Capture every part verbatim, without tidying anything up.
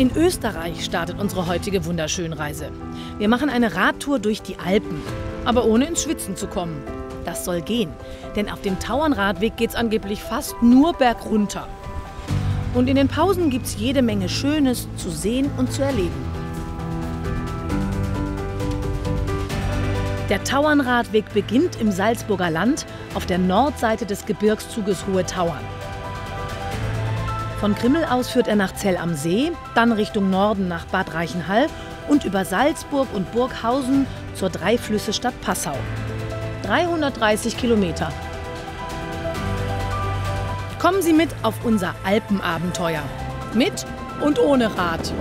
In Österreich startet unsere heutige Wunderschönreise. Wir machen eine Radtour durch die Alpen, aber ohne ins Schwitzen zu kommen. Das soll gehen, denn auf dem Tauernradweg geht's angeblich fast nur bergunter. Und in den Pausen gibt's jede Menge Schönes zu sehen und zu erleben. Der Tauernradweg beginnt im Salzburger Land auf der Nordseite des Gebirgszuges Hohe Tauern. Von Krimmel aus führt er nach Zell am See, dann Richtung Norden nach Bad Reichenhall und über Salzburg und Burghausen zur Dreiflüsse-Stadt Passau. dreihundertdreißig Kilometer. Kommen Sie mit auf unser Alpenabenteuer. Mit und ohne Rad.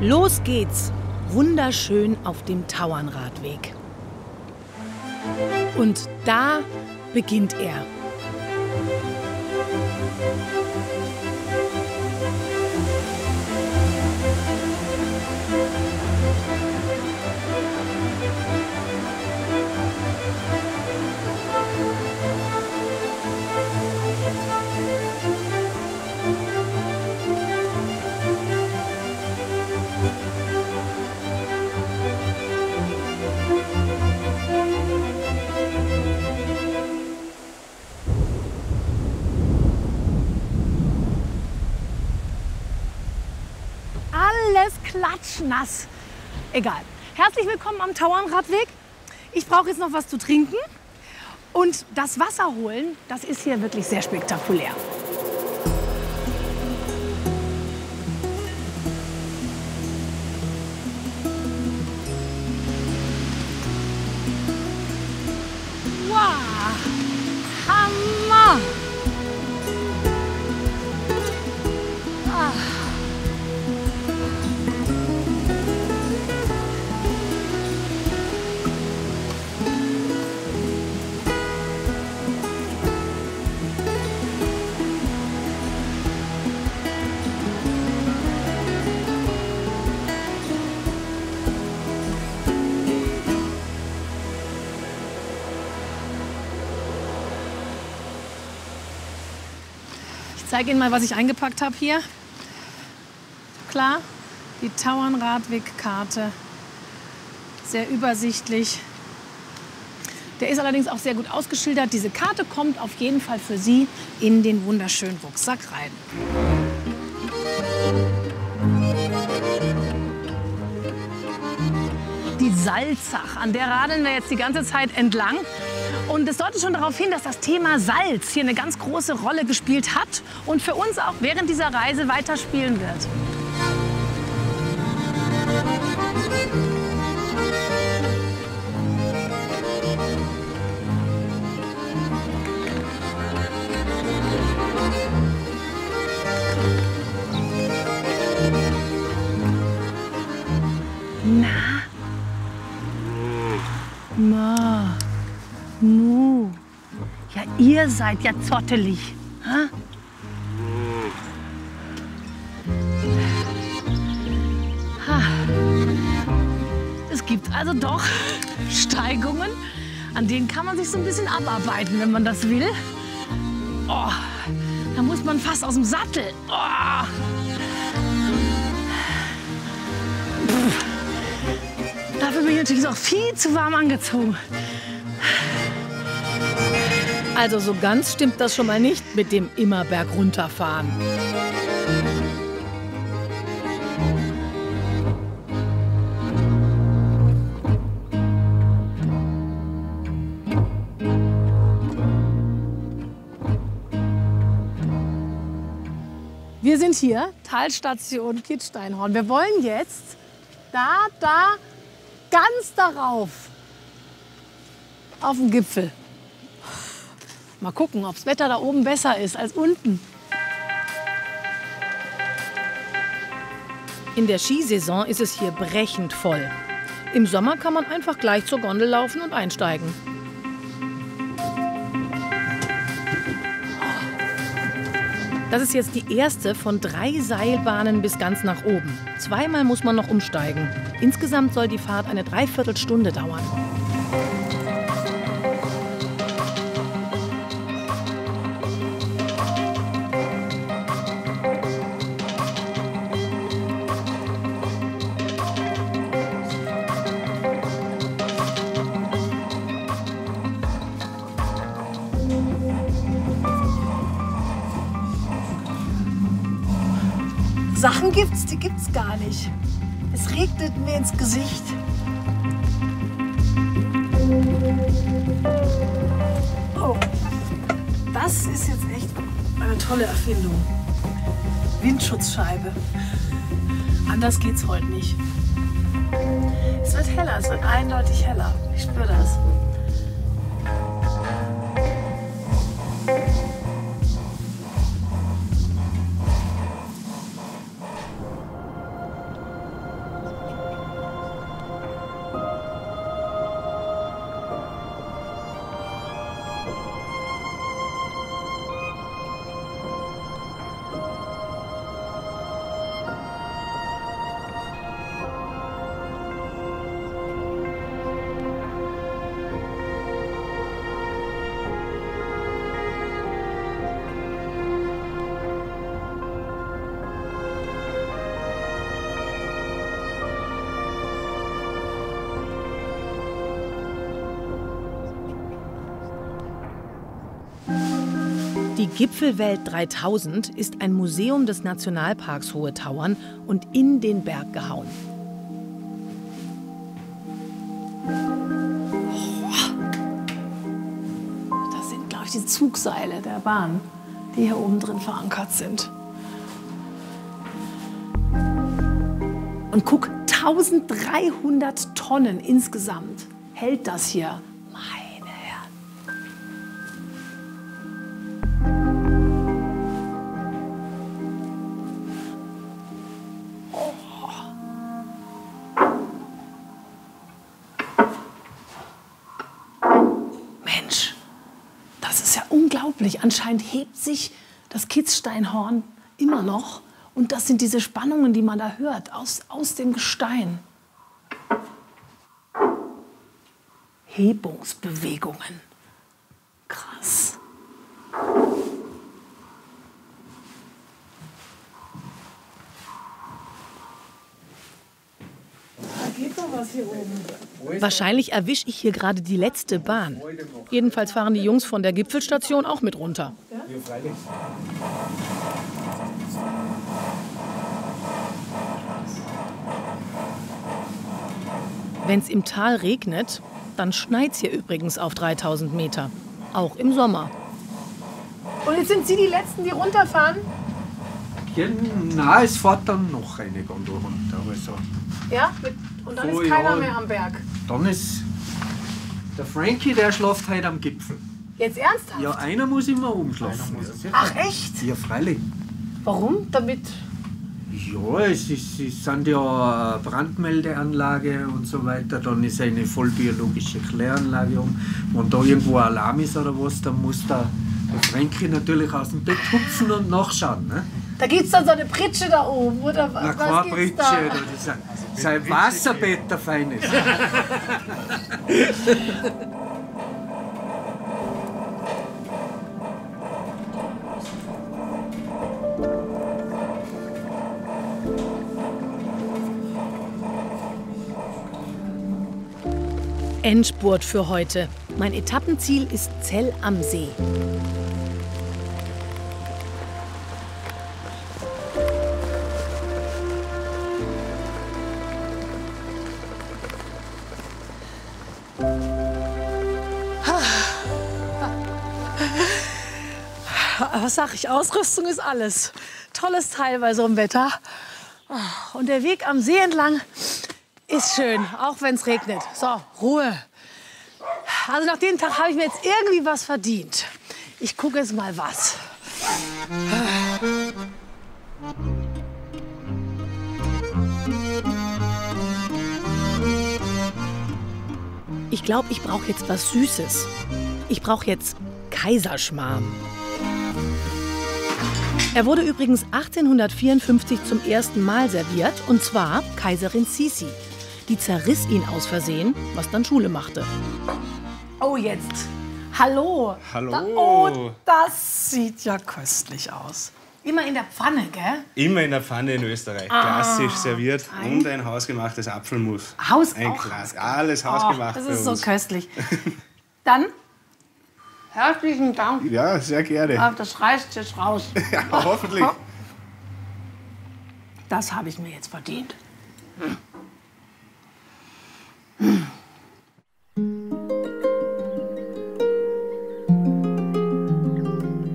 Los geht's! Wunderschön auf dem Tauernradweg. Und da beginnt er. Klatschnass. Egal. Herzlich willkommen am Tauernradweg. Ich brauche jetzt noch was zu trinken und das Wasser holen, das ist hier wirklich sehr spektakulär. Wow! Hammer! Ah. Ich zeige Ihnen mal, was ich eingepackt habe hier. Klar, die Tauernradwegkarte. Sehr übersichtlich. Der ist allerdings auch sehr gut ausgeschildert. Diese Karte kommt auf jeden Fall für Sie in den wunderschönen Rucksack rein. Die Salzach, an der radeln wir jetzt die ganze Zeit entlang. Und es deutet schon darauf hin, dass das Thema Salz hier eine ganz große Rolle gespielt hat und für uns auch während dieser Reise weiterspielen wird. Na? Ma. Nu, ja, ihr seid ja zottelig. Ha? Ha. Es gibt also doch Steigungen, an denen kann man sich so ein bisschen abarbeiten, wenn man das will. Oh, da muss man fast aus dem Sattel. Oh. Dafür bin ich natürlich auch viel zu warm angezogen. Also so ganz stimmt das schon mal nicht mit dem immer bergunterfahren. Wir sind hier, Talstation Kitzsteinhorn. Wir wollen jetzt da, da, ganz darauf, auf den Gipfel. Mal gucken, ob das Wetter da oben besser ist als unten. In der Skisaison ist es hier brechend voll. Im Sommer kann man einfach gleich zur Gondel laufen und einsteigen. Das ist jetzt die erste von drei Seilbahnen bis ganz nach oben. Zweimal muss man noch umsteigen. Insgesamt soll die Fahrt eine Dreiviertelstunde dauern. Sachen gibt's, die gibt's gar nicht. Es regnet mir ins Gesicht. Oh, das ist jetzt echt eine tolle Erfindung. Windschutzscheibe. Anders geht's heute nicht. Es wird heller, es wird eindeutig heller. Ich spüre das. Die Gipfelwelt dreitausend ist ein Museum des Nationalparks Hohe Tauern und in den Berg gehauen. Oh, das sind, glaube ich, die Zugseile der Bahn, die hier oben drin verankert sind. Und guck, eintausenddreihundert Tonnen insgesamt hält das hier. Anscheinend hebt sich das Kitzsteinhorn immer noch. Und das sind diese Spannungen, die man da hört, aus, aus dem Gestein. Hebungsbewegungen. Krass. Da geht doch was hier oben. Wahrscheinlich erwische ich hier gerade die letzte Bahn. Jedenfalls fahren die Jungs von der Gipfelstation auch mit runter. Ja? Wenn es im Tal regnet, dann schneit es hier übrigens auf dreitausend Meter. Auch im Sommer. Und jetzt sind Sie die Letzten, die runterfahren? Na, es fährt dann noch eine Gondel runter. Also. Ja? Und dann oh, ist keiner ja. mehr am Berg? Dann ist... Der Frankie, der schläft heute am Gipfel. Jetzt ernsthaft? Ja, einer muss immer umschlafen. Ach echt? Ja, freilich. Warum? Damit? Ja, es, ist, es sind ja Brandmeldeanlage und so weiter. Dann ist eine vollbiologische Kläranlage um. Wenn da irgendwo ein Alarm ist oder was, dann muss der, der Frankie natürlich aus dem Bett hupfen und nachschauen. Ne? Da gibt es dann so eine Pritsche da oben, oder? Na, keine Pritsche, da? Das ist ein, das ist ein Wasserbett, der fein ist. Endspurt für heute. Mein Etappenziel ist Zell am See. Was sag ich? Ausrüstung ist alles. Tolles Teil bei so einem Wetter. Und der Weg am See entlang ist schön, auch wenn es regnet. So, Ruhe. Also nach dem Tag habe ich mir jetzt irgendwie was verdient. Ich gucke jetzt mal was. Ich glaube, ich brauche jetzt was Süßes. Ich brauche jetzt Kaiserschmarrn. Er wurde übrigens achtzehnhundertvierundfünfzig zum ersten Mal serviert, und zwar Kaiserin Sisi. Die zerriss ihn aus Versehen, was dann Schule machte. Oh, jetzt. Hallo. Hallo. Da, oh, das sieht ja köstlich aus. Immer in der Pfanne, gell? Immer in der Pfanne in Österreich. Ah, klassisch serviert ein und ein hausgemachtes Apfelmus. Haus ein auch Glas. Alles hausgemacht. Oh, das ist so köstlich. Dann herzlichen Dank. Ja, sehr gerne. Ah, das reißt jetzt raus. Ja, hoffentlich. Das habe ich mir jetzt verdient. Hm. Hm.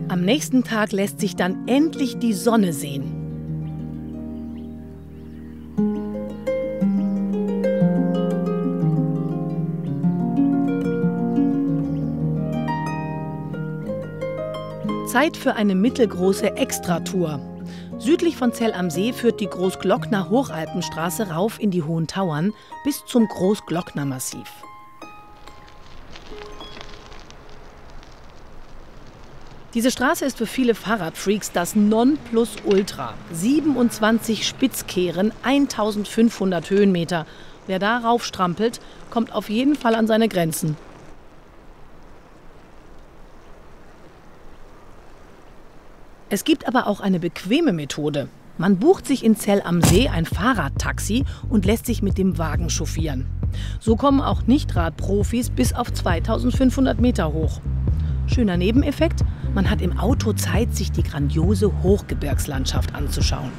Am nächsten Tag lässt sich dann endlich die Sonne sehen. Zeit für eine mittelgroße Extratour. Südlich von Zell am See führt die Großglockner-Hochalpenstraße rauf in die Hohen Tauern bis zum Großglockner-Massiv. Diese Straße ist für viele Fahrradfreaks das Nonplusultra. siebenundzwanzig Spitzkehren, eintausendfünfhundert Höhenmeter. Wer da raufstrampelt, kommt auf jeden Fall an seine Grenzen. Es gibt aber auch eine bequeme Methode. Man bucht sich in Zell am See ein Fahrradtaxi und lässt sich mit dem Wagen chauffieren. So kommen auch Nichtradprofis bis auf zweitausendfünfhundert Meter hoch. Schöner Nebeneffekt, man hat im Auto Zeit, sich die grandiose Hochgebirgslandschaft anzuschauen.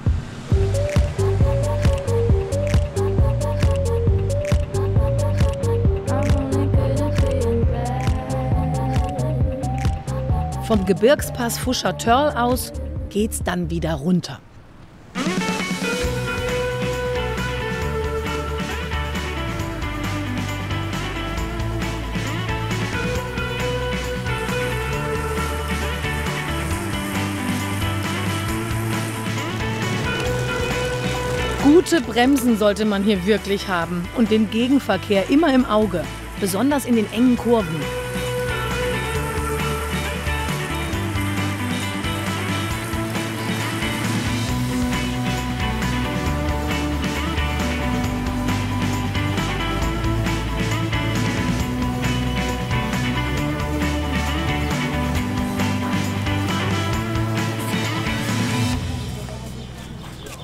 Vom Gebirgspass Fuscher Törl aus geht's dann wieder runter. Gute Bremsen sollte man hier wirklich haben und den Gegenverkehr immer im Auge, besonders in den engen Kurven.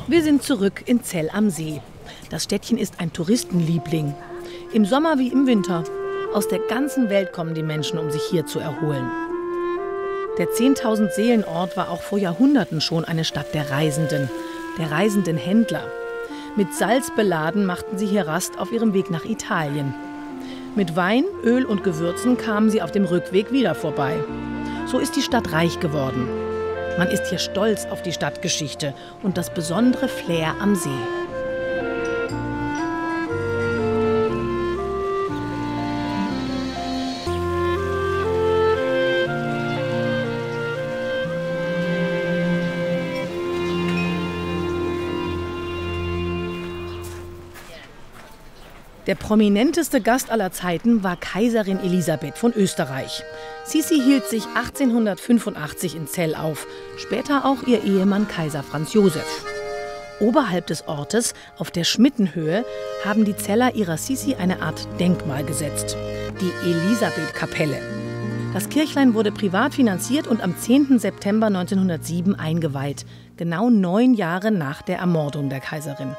Wir sind zurück in Zell am See. Das Städtchen ist ein Touristenliebling. Im Sommer wie im Winter. Aus der ganzen Welt kommen die Menschen, um sich hier zu erholen. Der zehntausend Seelenort war auch vor Jahrhunderten schon eine Stadt der Reisenden, der reisenden Händler. Mit Salz beladen machten sie hier Rast auf ihrem Weg nach Italien. Mit Wein, Öl und Gewürzen kamen sie auf dem Rückweg wieder vorbei. So ist die Stadt reich geworden. Man ist hier stolz auf die Stadtgeschichte und das besondere Flair am See. Der prominenteste Gast aller Zeiten war Kaiserin Elisabeth von Österreich. Sisi hielt sich achtzehnhundertfünfundachtzig in Zell auf, später auch ihr Ehemann Kaiser Franz Josef. Oberhalb des Ortes, auf der Schmittenhöhe, haben die Zeller ihrer Sisi eine Art Denkmal gesetzt, die Elisabeth-Kapelle. Das Kirchlein wurde privat finanziert und am zehnten September neunzehnhundertsieben eingeweiht, genau neun Jahre nach der Ermordung der Kaiserin.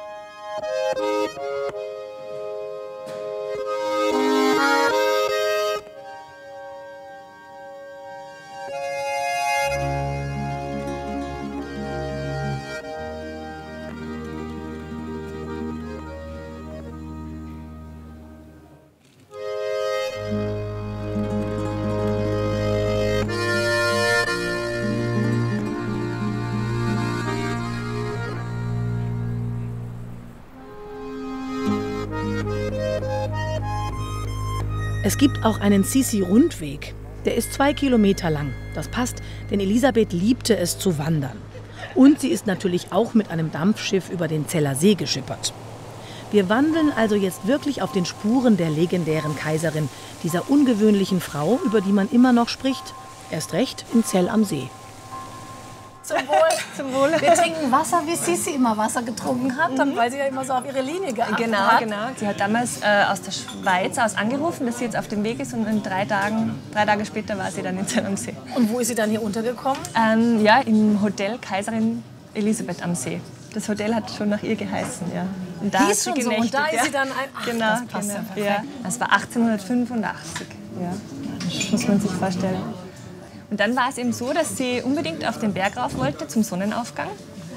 Es gibt auch einen Sisi-Rundweg. Der ist zwei Kilometer lang. Das passt, denn Elisabeth liebte es zu wandern. Und sie ist natürlich auch mit einem Dampfschiff über den Zeller See geschippert. Wir wandeln also jetzt wirklich auf den Spuren der legendären Kaiserin, dieser ungewöhnlichen Frau, über die man immer noch spricht, erst recht in Zell am See. Zum Wohl, zum Wohl. Wir trinken Wasser, wie Sissi immer Wasser getrunken hat, dann, weil sie ja immer so auf ihre Linie geachtet genau, hat. Genau, genau. Sie hat damals äh, aus der Schweiz aus angerufen, dass sie jetzt auf dem Weg ist, und in drei Tagen, drei Tage später war sie dann in Zell am See. Und wo ist sie dann hier untergekommen? Ähm, ja, im Hotel Kaiserin Elisabeth am See. Das Hotel hat schon nach ihr geheißen, ja. Und da ist sie genächtigt, so. Und da ist sie dann ein... Ach, genau, das passt genau, ja, ja. Das war achtzehnhundertfünfundachtzig, ja. Das muss man sich vorstellen. Und dann war es eben so, dass sie unbedingt auf den Berg rauf wollte zum Sonnenaufgang.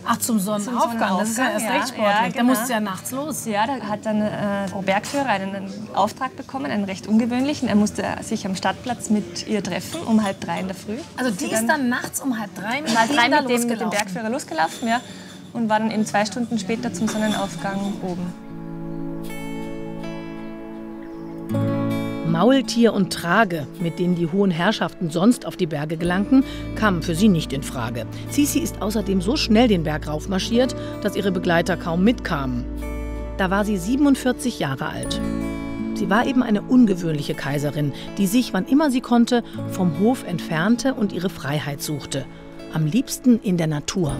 Ach, zum Sonnenaufgang, zum Sonnenaufgang. Das ist ja erst recht sportlich. Ja, ja, genau. Da musste sie ja nachts los. Ja, da hat dann äh, der Bergführer einen, einen Auftrag bekommen, einen recht ungewöhnlichen. Er musste sich am Stadtplatz mit ihr treffen um halb drei in der Früh. Also die dann, ist dann nachts um halb drei mit, halb drei mit, dem, mit dem Bergführer losgelaufen, ja. Und war dann eben zwei Stunden später zum Sonnenaufgang oben. Maultier und Trage, mit denen die hohen Herrschaften sonst auf die Berge gelangten, kamen für sie nicht in Frage. Sissi ist außerdem so schnell den Berg raufmarschiert, dass ihre Begleiter kaum mitkamen. Da war sie siebenundvierzig Jahre alt. Sie war eben eine ungewöhnliche Kaiserin, die sich, wann immer sie konnte, vom Hof entfernte und ihre Freiheit suchte. Am liebsten in der Natur.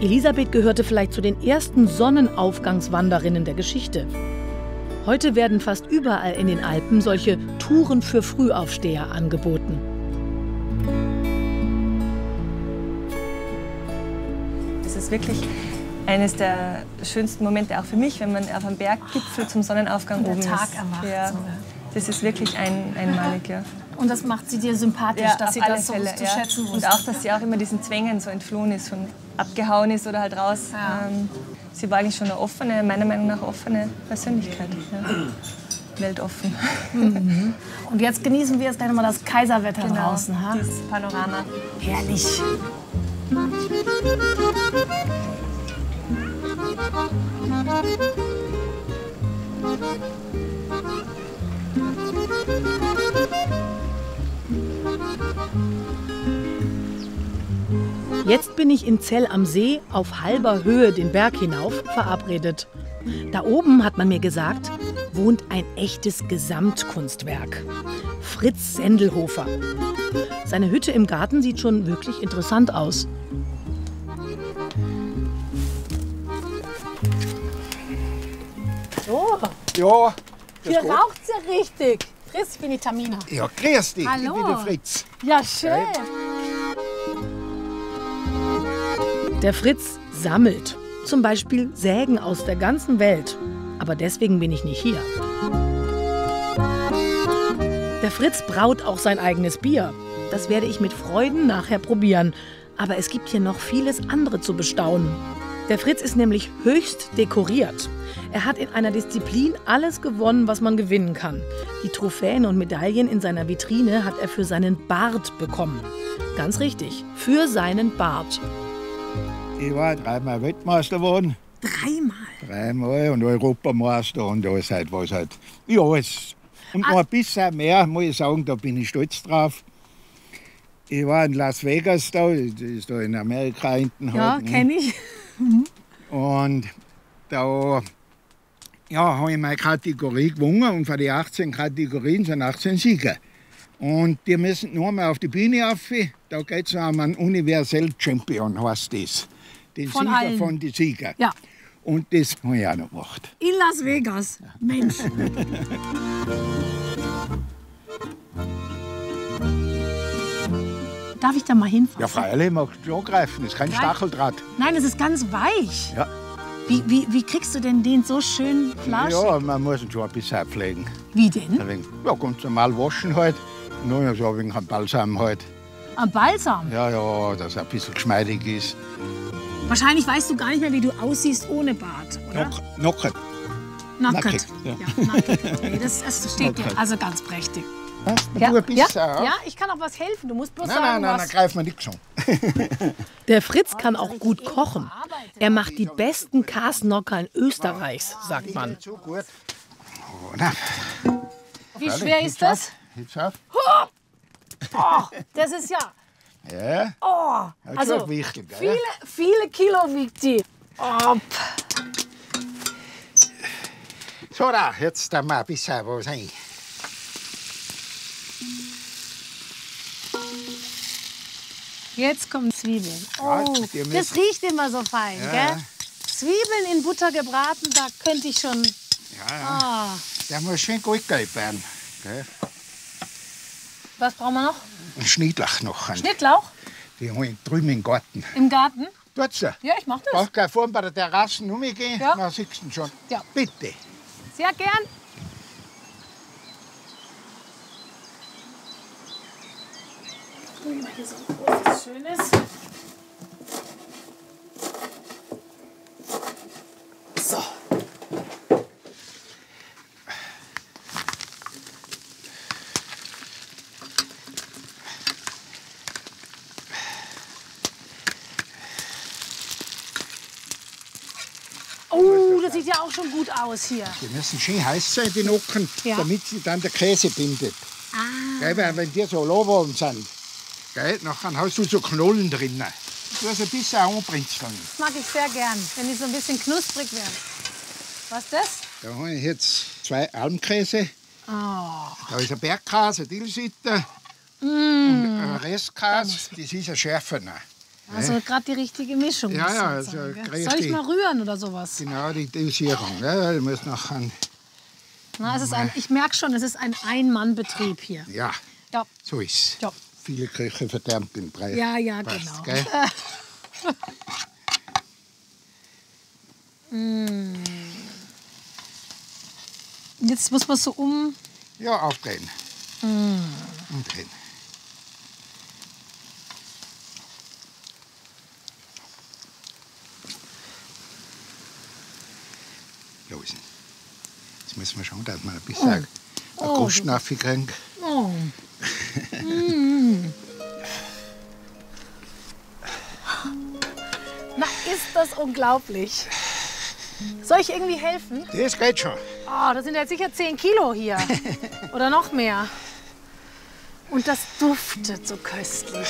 Elisabeth gehörte vielleicht zu den ersten Sonnenaufgangswanderinnen der Geschichte. Heute werden fast überall in den Alpen solche Touren für Frühaufsteher angeboten. Das ist wirklich eines der schönsten Momente, auch für mich, wenn man auf einem Berggipfel zum Sonnenaufgang oben ist. Der Tag erwacht. Ja, das ist wirklich ein, einmalig, ja. Und das macht sie dir sympathisch, ja, dass sie das so zu schätzen wusste. Und auch, dass sie auch immer diesen Zwängen so entflohen ist und abgehauen ist oder halt raus. Ja. Ähm, sie war eigentlich schon eine offene, meiner Meinung nach offene Persönlichkeit. Ja. Weltoffen. Mhm. Und jetzt genießen wir jetzt gleich mal das Kaiserwetter genau, draußen. Genau, das Panorama. Herrlich. Jetzt bin ich in Zell am See auf halber Höhe den Berg hinauf verabredet. Da oben, hat man mir gesagt, wohnt ein echtes Gesamtkunstwerk. Fritz Sendlhofer. Seine Hütte im Garten sieht schon wirklich interessant aus. So. Ja. Hier raucht's ja richtig. Fritz, ich bin die Tamina. Ja, grüß dich. Hallo. Ich bin der Fritz. Ja, schön. Der Fritz sammelt, zum Beispiel Sägen aus der ganzen Welt. Aber deswegen bin ich nicht hier. Der Fritz braut auch sein eigenes Bier. Das werde ich mit Freuden nachher probieren. Aber es gibt hier noch vieles andere zu bestaunen. Der Fritz ist nämlich höchst dekoriert. Er hat in einer Disziplin alles gewonnen, was man gewinnen kann. Die Trophäen und Medaillen in seiner Vitrine hat er für seinen Bart bekommen. Ganz richtig, für seinen Bart. Ich war dreimal Weltmeister geworden. Dreimal? Dreimal und Europameister und alles halt, was halt. Ja, alles. Und noch ein bisschen mehr, muss ich sagen, da bin ich stolz drauf. Ich war in Las Vegas da, das ist da in Amerika hinten. Ja, halt, ne? Kenn ich. Und da ja, habe ich meine Kategorie gewonnen und von den achtzehn Kategorien sind achtzehn Sieger. Und die müssen noch mal auf die Bühne rauf. Da geht es um einen Universell-Champion, heißt das. Den von Sieger allen. Von den Sieger. Ja. Und das habe ich auch noch gemacht. In Las Vegas. Ja. Mensch. Darf ich da mal hinfassen? Ja, freilich, mach du angreifen. Das ist kein Nein. Stacheldraht. Nein, das ist ganz weich. Ja. Wie, wie, wie kriegst du denn den so schön flaschig? Ja, man muss ihn schon ein bisschen pflegen. Wie denn? Ja, ganz normal waschen halt. Nur so wegen einem Balsam halt. Am Balsam? Ja, ja, dass er ein bisschen geschmeidig ist. Wahrscheinlich weißt du gar nicht mehr, wie du aussiehst ohne Bart, oder? Nackert. Nackert. Ja, ja nackert. Nee, das, das steht dir also ganz prächtig. Ja. Du ja. ja, ich kann auch was helfen. Du musst bloß nein, sagen, nein, nein, was... Nein, greif mir nichts schon. Der Fritz kann auch gut kochen. Er macht die besten Kasnockerln Österreichs, sagt man. Wie schwer ist das? Oh, das ist ja. Ja. Oh, also viele, viele Kilo wiegt die. Oh. So, da, jetzt da mal ein bisschen was rein. Jetzt kommen Zwiebeln. Oh, ja, das riecht immer so fein, ja, gell? Ja. Zwiebeln in Butter gebraten, da könnte ich schon... Ja, ja. Oh. Der muss schön goldgelb werden, gell? Was brauchen wir noch? Ein Schnittlauch noch. Schnittlauch? Die haben wir drüben im Garten. Im Garten? Tut's ja. Ja, ich mach das. Brauchst gleich vorne bei der Terrasse rumgehen, ja, dann siehst du ihn schon. Ja. Bitte. Sehr gern. Immer hier so ein großes, schönes. So. Oh, das sieht ja auch schon gut aus hier. Die müssen schön heiß sein, die Nocken, ja, damit sie dann der Käse bindet. Ah. Gell, wenn die so lauwarm sind. Geil, nachher hast du so Knollen drin. Du hast ein bisschen anbrinzeln. Das mag ich sehr gern, wenn die so ein bisschen knusprig werden. Was ist das? Da habe ich jetzt zwei Almkäse. Oh. Da ist ein Bergkäse, Dillsitter. Mm. Und ein Restkäse, das ist ein Schärferner. Also gerade die richtige Mischung. Ja, ja, also soll ich mal rühren oder sowas? Genau, die Dosierung. Ja, ich muss nachher... Na, es ist ein, ich merke schon, es ist ein Ein-Mann-Betrieb hier. Ja, ja, so ist es. Ja. Viele Köche verdammt den Preis. Ja, ja, passt, genau. Gell? mm. Jetzt muss man so um... Ja, aufdrehen. Mm. Umdrehen. Losen. Jetzt müssen wir schauen, dass man ein bisschen oh. eine Gussschnaffe kriegen. Oh. Na, ist das unglaublich. Soll ich irgendwie helfen? Das geht schon. Oh, das sind ja sicher zehn Kilo hier. Oder noch mehr. Und das duftet so köstlich.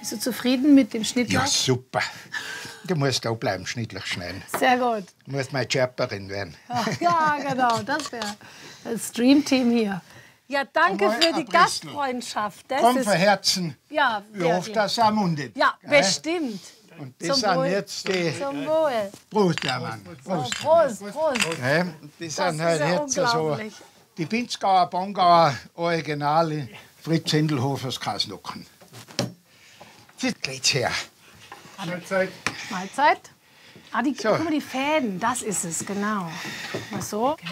Bist du zufrieden mit dem Schnittlauch? Ja, super. Du musst da bleiben, Schnittlauch schneiden. Sehr gut. Du musst meine Chirperin werden. Ach, ja, genau, das wäre das Dreamteam hier. Ja, danke für die Gastfreundschaft. Das kommt von Herzen. Ja, wirklich. Ich hoffe, das am Munde. Ja, bestimmt. Und das sind jetzt die... Zum Wohl. Prost, der Mann. Prost, Prost. Prost. Prost. Ja, das sind halt ja jetzt so die Pinzgauer, Bongauer, Originale Fritz Sendlhofers Kasnockerln. Jetzt geht's her. Mahlzeit. Mahlzeit. Ah, die, so. Guck mal, die Fäden, das ist es, genau. Mal so. Okay.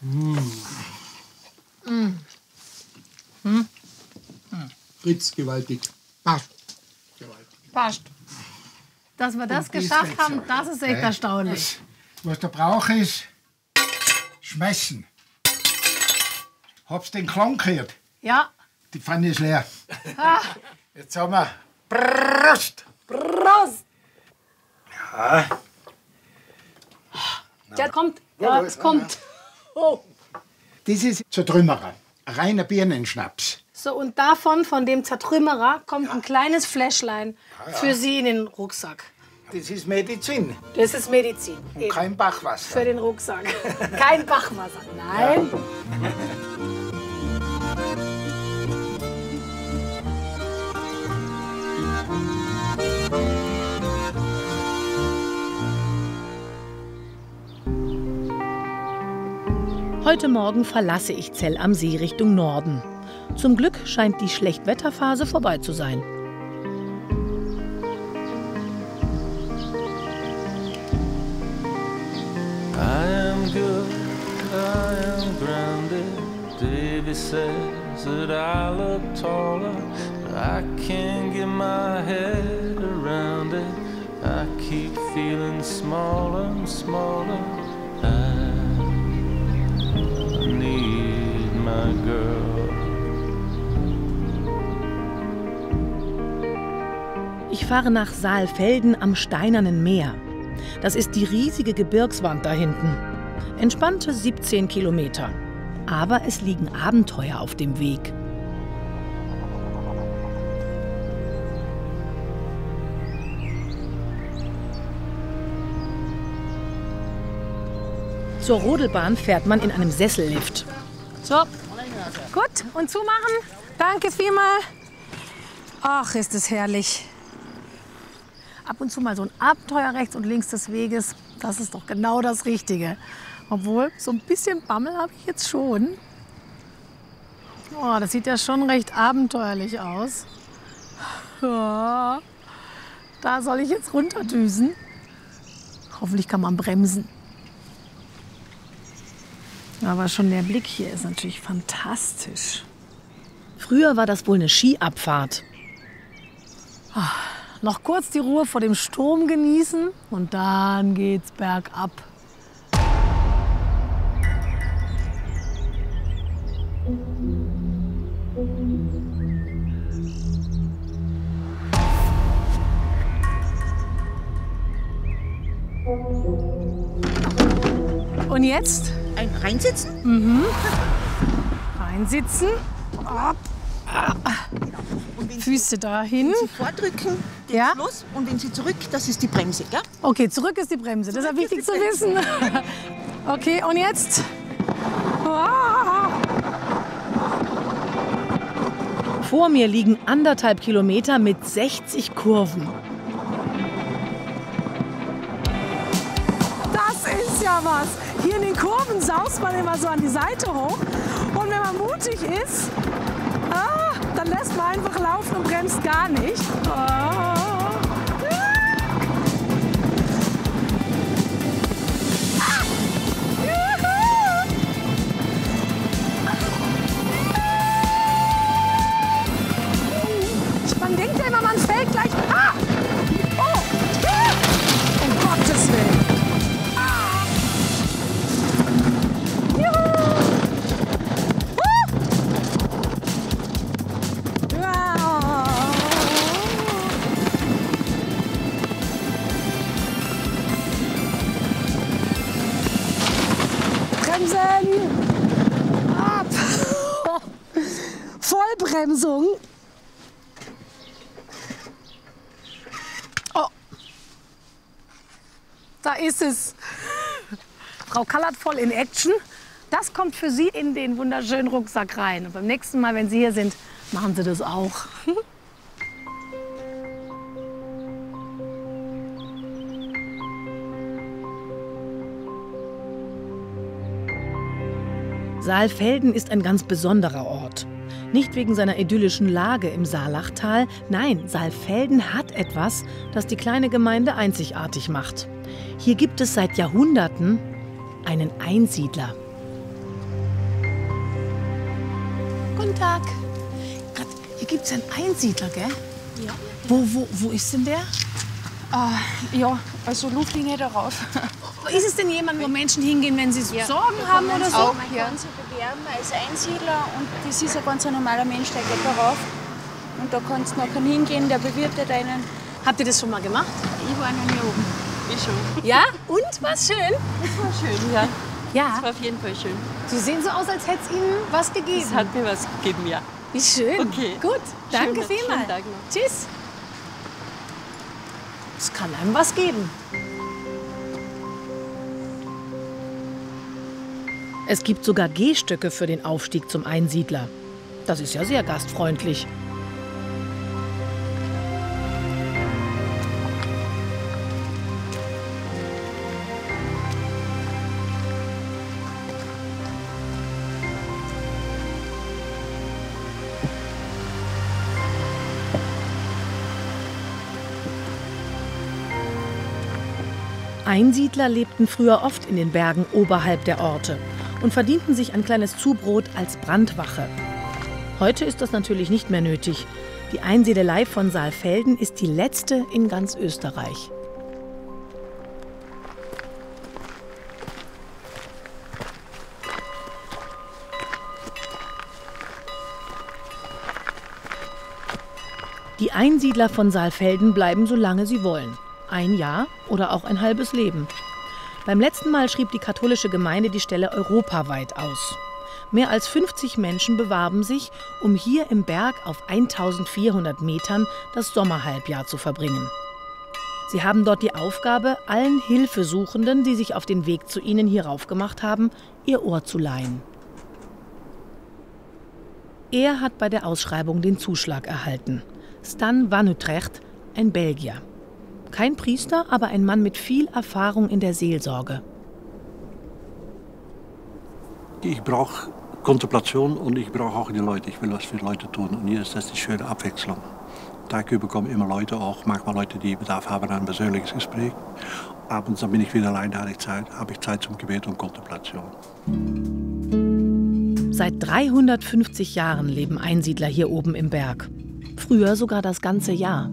Mm. Mm. Hm? Mm. Fritz, gewaltig. Passt. Gewaltig. Passt. Dass wir das geschafft haben, das ist echt erstaunlich. Was der Brauch ist, schmeißen. Hab's den Klang gehört? Ja. Die Pfanne ist leer. Ah. Jetzt haben wir Prost! Prost! Ja. Der kommt, ja, es kommt. Oh. Das ist Zertrümmerer, reiner Birnenschnaps. So, und davon, von dem Zertrümmerer, kommt ja. ein kleines Fläschlein ja, ja. für Sie in den Rucksack. Das ist Medizin. Das ist Medizin. Und eben. Kein Bachwasser. Für den Rucksack. Kein Bachwasser, nein. Ja. Heute Morgen verlasse ich Zell am See Richtung Norden. Zum Glück scheint die Schlechtwetterphase vorbei zu sein. Ich fahre nach Saalfelden am Steinernen Meer. Das ist die riesige Gebirgswand da hinten. Entspannte siebzehn Kilometer. Aber es liegen Abenteuer auf dem Weg. Zur Rodelbahn fährt man in einem Sessellift. So, gut. Und zumachen. Danke vielmal. Ach, ist es herrlich. Ab und zu mal so ein Abenteuer rechts und links des Weges. Das ist doch genau das Richtige. Obwohl, so ein bisschen Bammel habe ich jetzt schon. Oh, das sieht ja schon recht abenteuerlich aus. Ja, da soll ich jetzt runterdüsen. Hoffentlich kann man bremsen. Aber schon der Blick hier ist natürlich fantastisch. Früher war das wohl eine Skiabfahrt. Ach, noch kurz die Ruhe vor dem Sturm genießen und dann geht's bergab. Und jetzt? Ein Reinsitzen? Mhm. Reinsitzen. Ab. Und wenn Füße Sie, dahin. Wenn Sie vordrücken, den ja? Schluss. Und wenn Sie zurück, das ist die Bremse, gell? Okay, zurück ist die Bremse. Zurück, das ist ja wichtig ist zu wissen. Okay, und jetzt? Vor mir liegen anderthalb Kilometer mit sechzig Kurven. Das ist ja was. Hier in den Kurven saust man immer so an die Seite hoch. Und wenn man mutig ist, ah, dann lässt man einfach laufen und bremst gar nicht. Ah. Ah. Man denkt ja immer, man fällt gleich. Ah! Oh! Ah. Um Gottes Willen. Bremsung. Oh, da ist es. Frau Kallert voll in Action. Das kommt für Sie in den wunderschönen Rucksack rein. Und beim nächsten Mal, wenn Sie hier sind, machen Sie das auch. Saalfelden ist ein ganz besonderer Ort. Nicht wegen seiner idyllischen Lage im Saalachtal, nein, Saalfelden hat etwas, das die kleine Gemeinde einzigartig macht. Hier gibt es seit Jahrhunderten einen Einsiedler. Guten Tag. Hier gibt es einen Einsiedler, gell? Ja. Wo, wo, wo ist denn der? Äh, ja, also Luftlinie darauf. Ist es denn jemand, wo Menschen hingehen, wenn sie so ja. Sorgen haben oder so? Auch, ja. Man kann sich bewerben als Einsiedler und das ist ein ganz normaler Mensch, der geht darauf. Und da kannst du noch hingehen, der bewirtet einen. Habt ihr das schon mal gemacht? Ich war noch nie oben. Ich schon. Ja? Und? War's schön? Das war schön, ja. Ja. Das war auf jeden Fall schön. Sie sehen so aus, als hätte es Ihnen was gegeben. Es hat mir was gegeben, ja. Wie schön. Okay. Gut, danke schön, vielmals. Tag noch. Tschüss. Es kann einem was geben. Es gibt sogar Gehstöcke für den Aufstieg zum Einsiedler. Das ist ja sehr gastfreundlich. Einsiedler lebten früher oft in den Bergen oberhalb der Orte und verdienten sich ein kleines Zubrot als Brandwache. Heute ist das natürlich nicht mehr nötig. Die Einsiedelei von Saalfelden ist die letzte in ganz Österreich. Die Einsiedler von Saalfelden bleiben, solange sie wollen. Ein Jahr oder auch ein halbes Leben. Beim letzten Mal schrieb die katholische Gemeinde die Stelle europaweit aus. Mehr als fünfzig Menschen bewarben sich, um hier im Berg auf eintausendvierhundert Metern das Sommerhalbjahr zu verbringen. Sie haben dort die Aufgabe, allen Hilfesuchenden, die sich auf den Weg zu ihnen hierauf gemacht haben, ihr Ohr zu leihen. Er hat bei der Ausschreibung den Zuschlag erhalten. Stan van Utrecht, ein Belgier. Kein Priester, aber ein Mann mit viel Erfahrung in der Seelsorge. Ich brauche Kontemplation und ich brauche auch die Leute. Ich will was für Leute tun. Und hier ist das die schöne Abwechslung. Dafür bekommen immer Leute, auch manchmal Leute, die Bedarf haben an ein persönliches Gespräch. Abends, dann bin ich wieder allein, da habe ich Zeit, habe ich Zeit zum Gebet und Kontemplation. Seit dreihundertfünfzig Jahren leben Einsiedler hier oben im Berg. Früher sogar das ganze Jahr.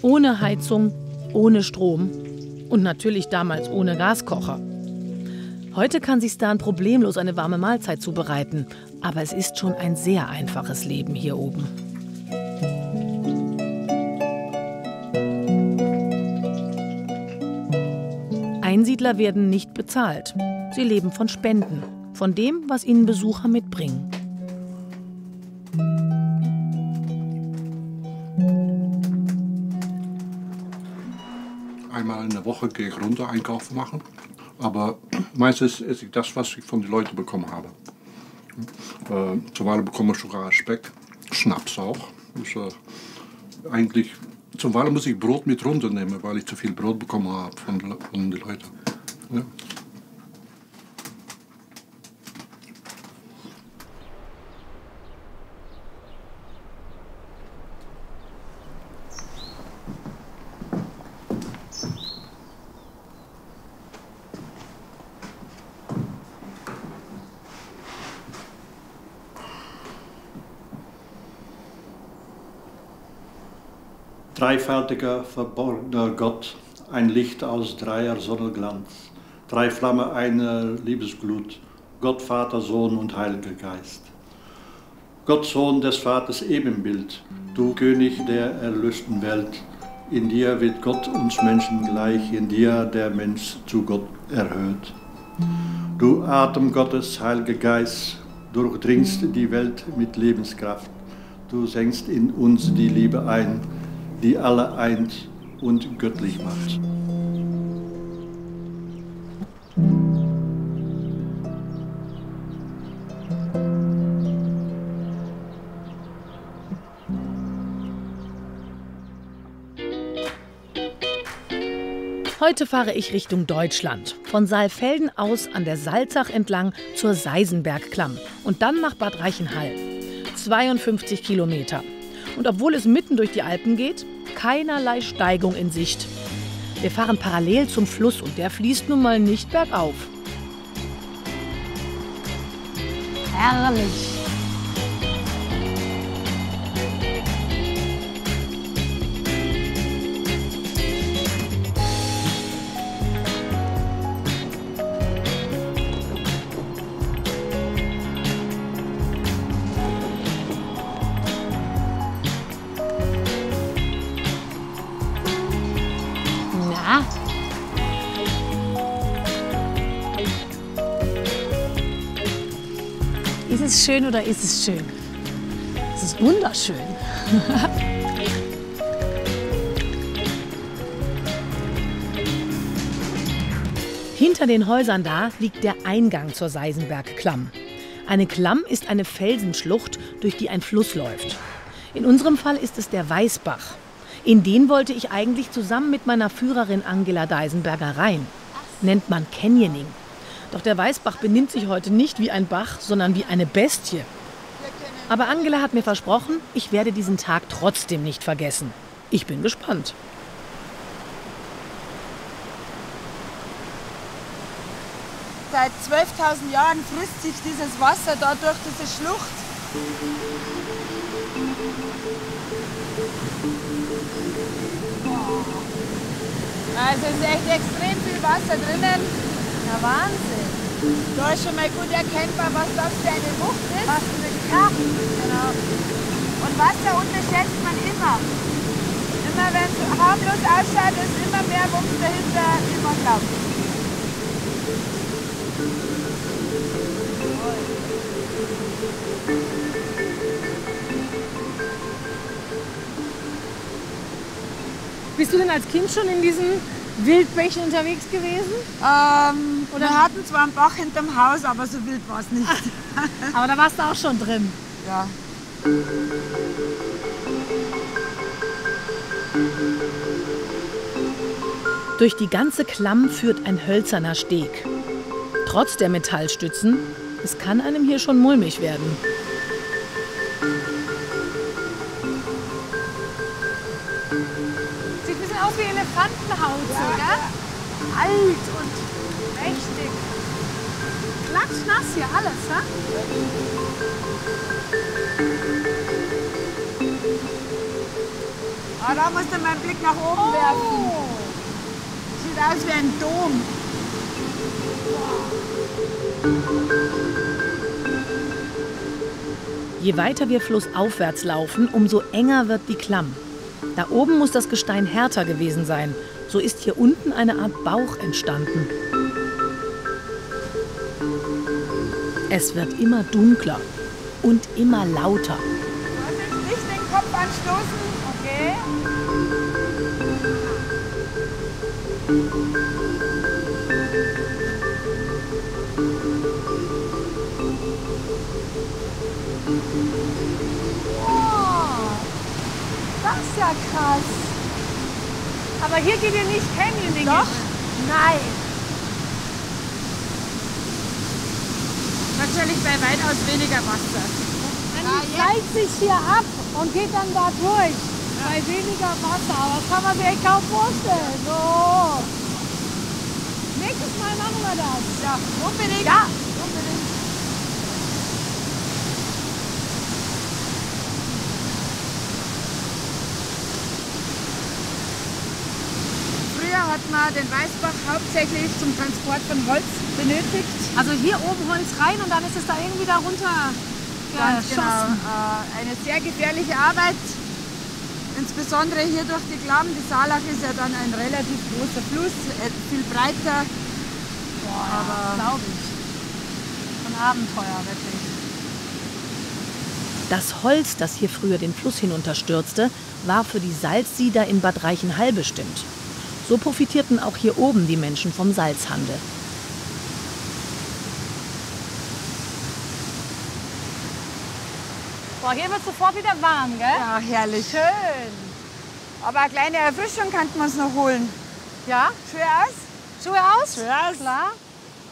Ohne Heizung, ohne Strom und natürlich damals ohne Gaskocher. Heute kann sich Stan problemlos eine warme Mahlzeit zubereiten, aber es ist schon ein sehr einfaches Leben hier oben. Einsiedler werden nicht bezahlt. Sie leben von Spenden, von dem, was ihnen Besucher mitbringen. Einmal in der Woche gehe ich runter einkaufen machen. Aber meistens esse ich das, was ich von den Leuten bekommen habe. Äh, zuweilen bekomme ich sogar Speck, Schnaps auch. Ist, äh, eigentlich, zuweilen muss ich Brot mit runternehmen, weil ich zu viel Brot bekommen habe von, von den Leuten. Ja. Dreifaltiger, verborgener Gott, ein Licht aus dreier Sonnenglanz, drei Flamme einer Liebesglut, Gott, Vater, Sohn und Heiliger Geist. Gott, Sohn des Vaters Ebenbild, du König der erlösten Welt, in dir wird Gott uns Menschen gleich, in dir der Mensch zu Gott erhöht. Du Atem Gottes, Heiliger Geist, durchdringst die Welt mit Lebenskraft, du senkst in uns die Liebe ein, die alle eint und göttlich macht. Heute fahre ich Richtung Deutschland, von Saalfelden aus an der Salzach entlang zur Seisenbergklamm und dann nach Bad Reichenhall. zweiundfünfzig Kilometer. Und obwohl es mitten durch die Alpen geht, keinerlei Steigung in Sicht. Wir fahren parallel zum Fluss und der fließt nun mal nicht bergauf. Herrlich! Schön oder ist es schön? Es ist wunderschön. Hinter den Häusern da liegt der Eingang zur Seisenbergklamm. Eine Klamm ist eine Felsenschlucht, durch die ein Fluss läuft. In unserem Fall ist es der Weißbach. In den wollte ich eigentlich zusammen mit meiner Führerin Angela Deisenberger rein. Nennt man Canyoning. Doch der Weißbach benimmt sich heute nicht wie ein Bach, sondern wie eine Bestie. Aber Angela hat mir versprochen, ich werde diesen Tag trotzdem nicht vergessen. Ich bin gespannt. Seit zwölftausend Jahren frisst sich dieses Wasser da durch diese Schlucht. Also es ist echt extrem viel Wasser drinnen. Na Wahnsinn! Da ist schon mal gut erkennbar, was das für eine Wucht ist. Was für eine Kraft. Genau. Und Wasser unterschätzt man immer. Immer wenn es harmlos ausschaut, ist immer mehr Wucht dahinter, wie man glaubt. Bist du denn als Kind schon in diesen Wildbächen unterwegs gewesen? Ähm, Oder? Wir hatten zwar einen Bach hinterm Haus, aber so wild war es nicht. Aber da warst du auch schon drin? Ja. Durch die ganze Klamm führt ein hölzerner Steg. Trotz der Metallstützen, es kann einem hier schon mulmig werden. Sieht ein bisschen aus wie Elefantenhaut, ja, oder? Ja. Alt und mächtig. Klatschnass hier alles, ha? Oh, da musst du meinen Blick nach oben oh. werfen. Sieht aus wie ein Dom. Je weiter wir flussaufwärts laufen, umso enger wird die Klamm. Da oben muss das Gestein härter gewesen sein. So ist hier unten eine Art Bauch entstanden. Es wird immer dunkler und immer lauter. Du sollst jetzt nicht den Kopf anstoßen, okay? Wow, das ist ja krass. Aber hier geht ihr nicht Canyoning. Doch? Nein. Natürlich bei weitaus weniger Wasser. Man gleicht sich hier ab und geht dann da durch. Ja. Bei weniger Wasser. Aber das kann man sich echt kaum vorstellen. So. Nächstes Mal machen wir das. Ja, unbedingt. Ja. Unbedingt. Früher hat man den Weißbach hauptsächlich zum Transport von Holz benötigt. Also hier oben Holz rein und dann ist es da irgendwie darunter geschossen. Genau. Eine sehr gefährliche Arbeit. Insbesondere hier durch die Klamm. Die Saalach ist ja dann ein relativ großer Fluss, viel breiter. Boah, glaube ich. Ein Abenteuer, wirklich. Das Holz, das hier früher den Fluss hinunterstürzte, war für die Salzsieder in Bad Reichenhall bestimmt. So profitierten auch hier oben die Menschen vom Salzhandel. Boah, hier wird sofort wieder warm, gell? Ja, herrlich. Schön. Aber eine kleine Erfrischung könnten wir uns noch holen. Ja? Schuhe aus? Schuhe aus? Schuhe aus. Klar.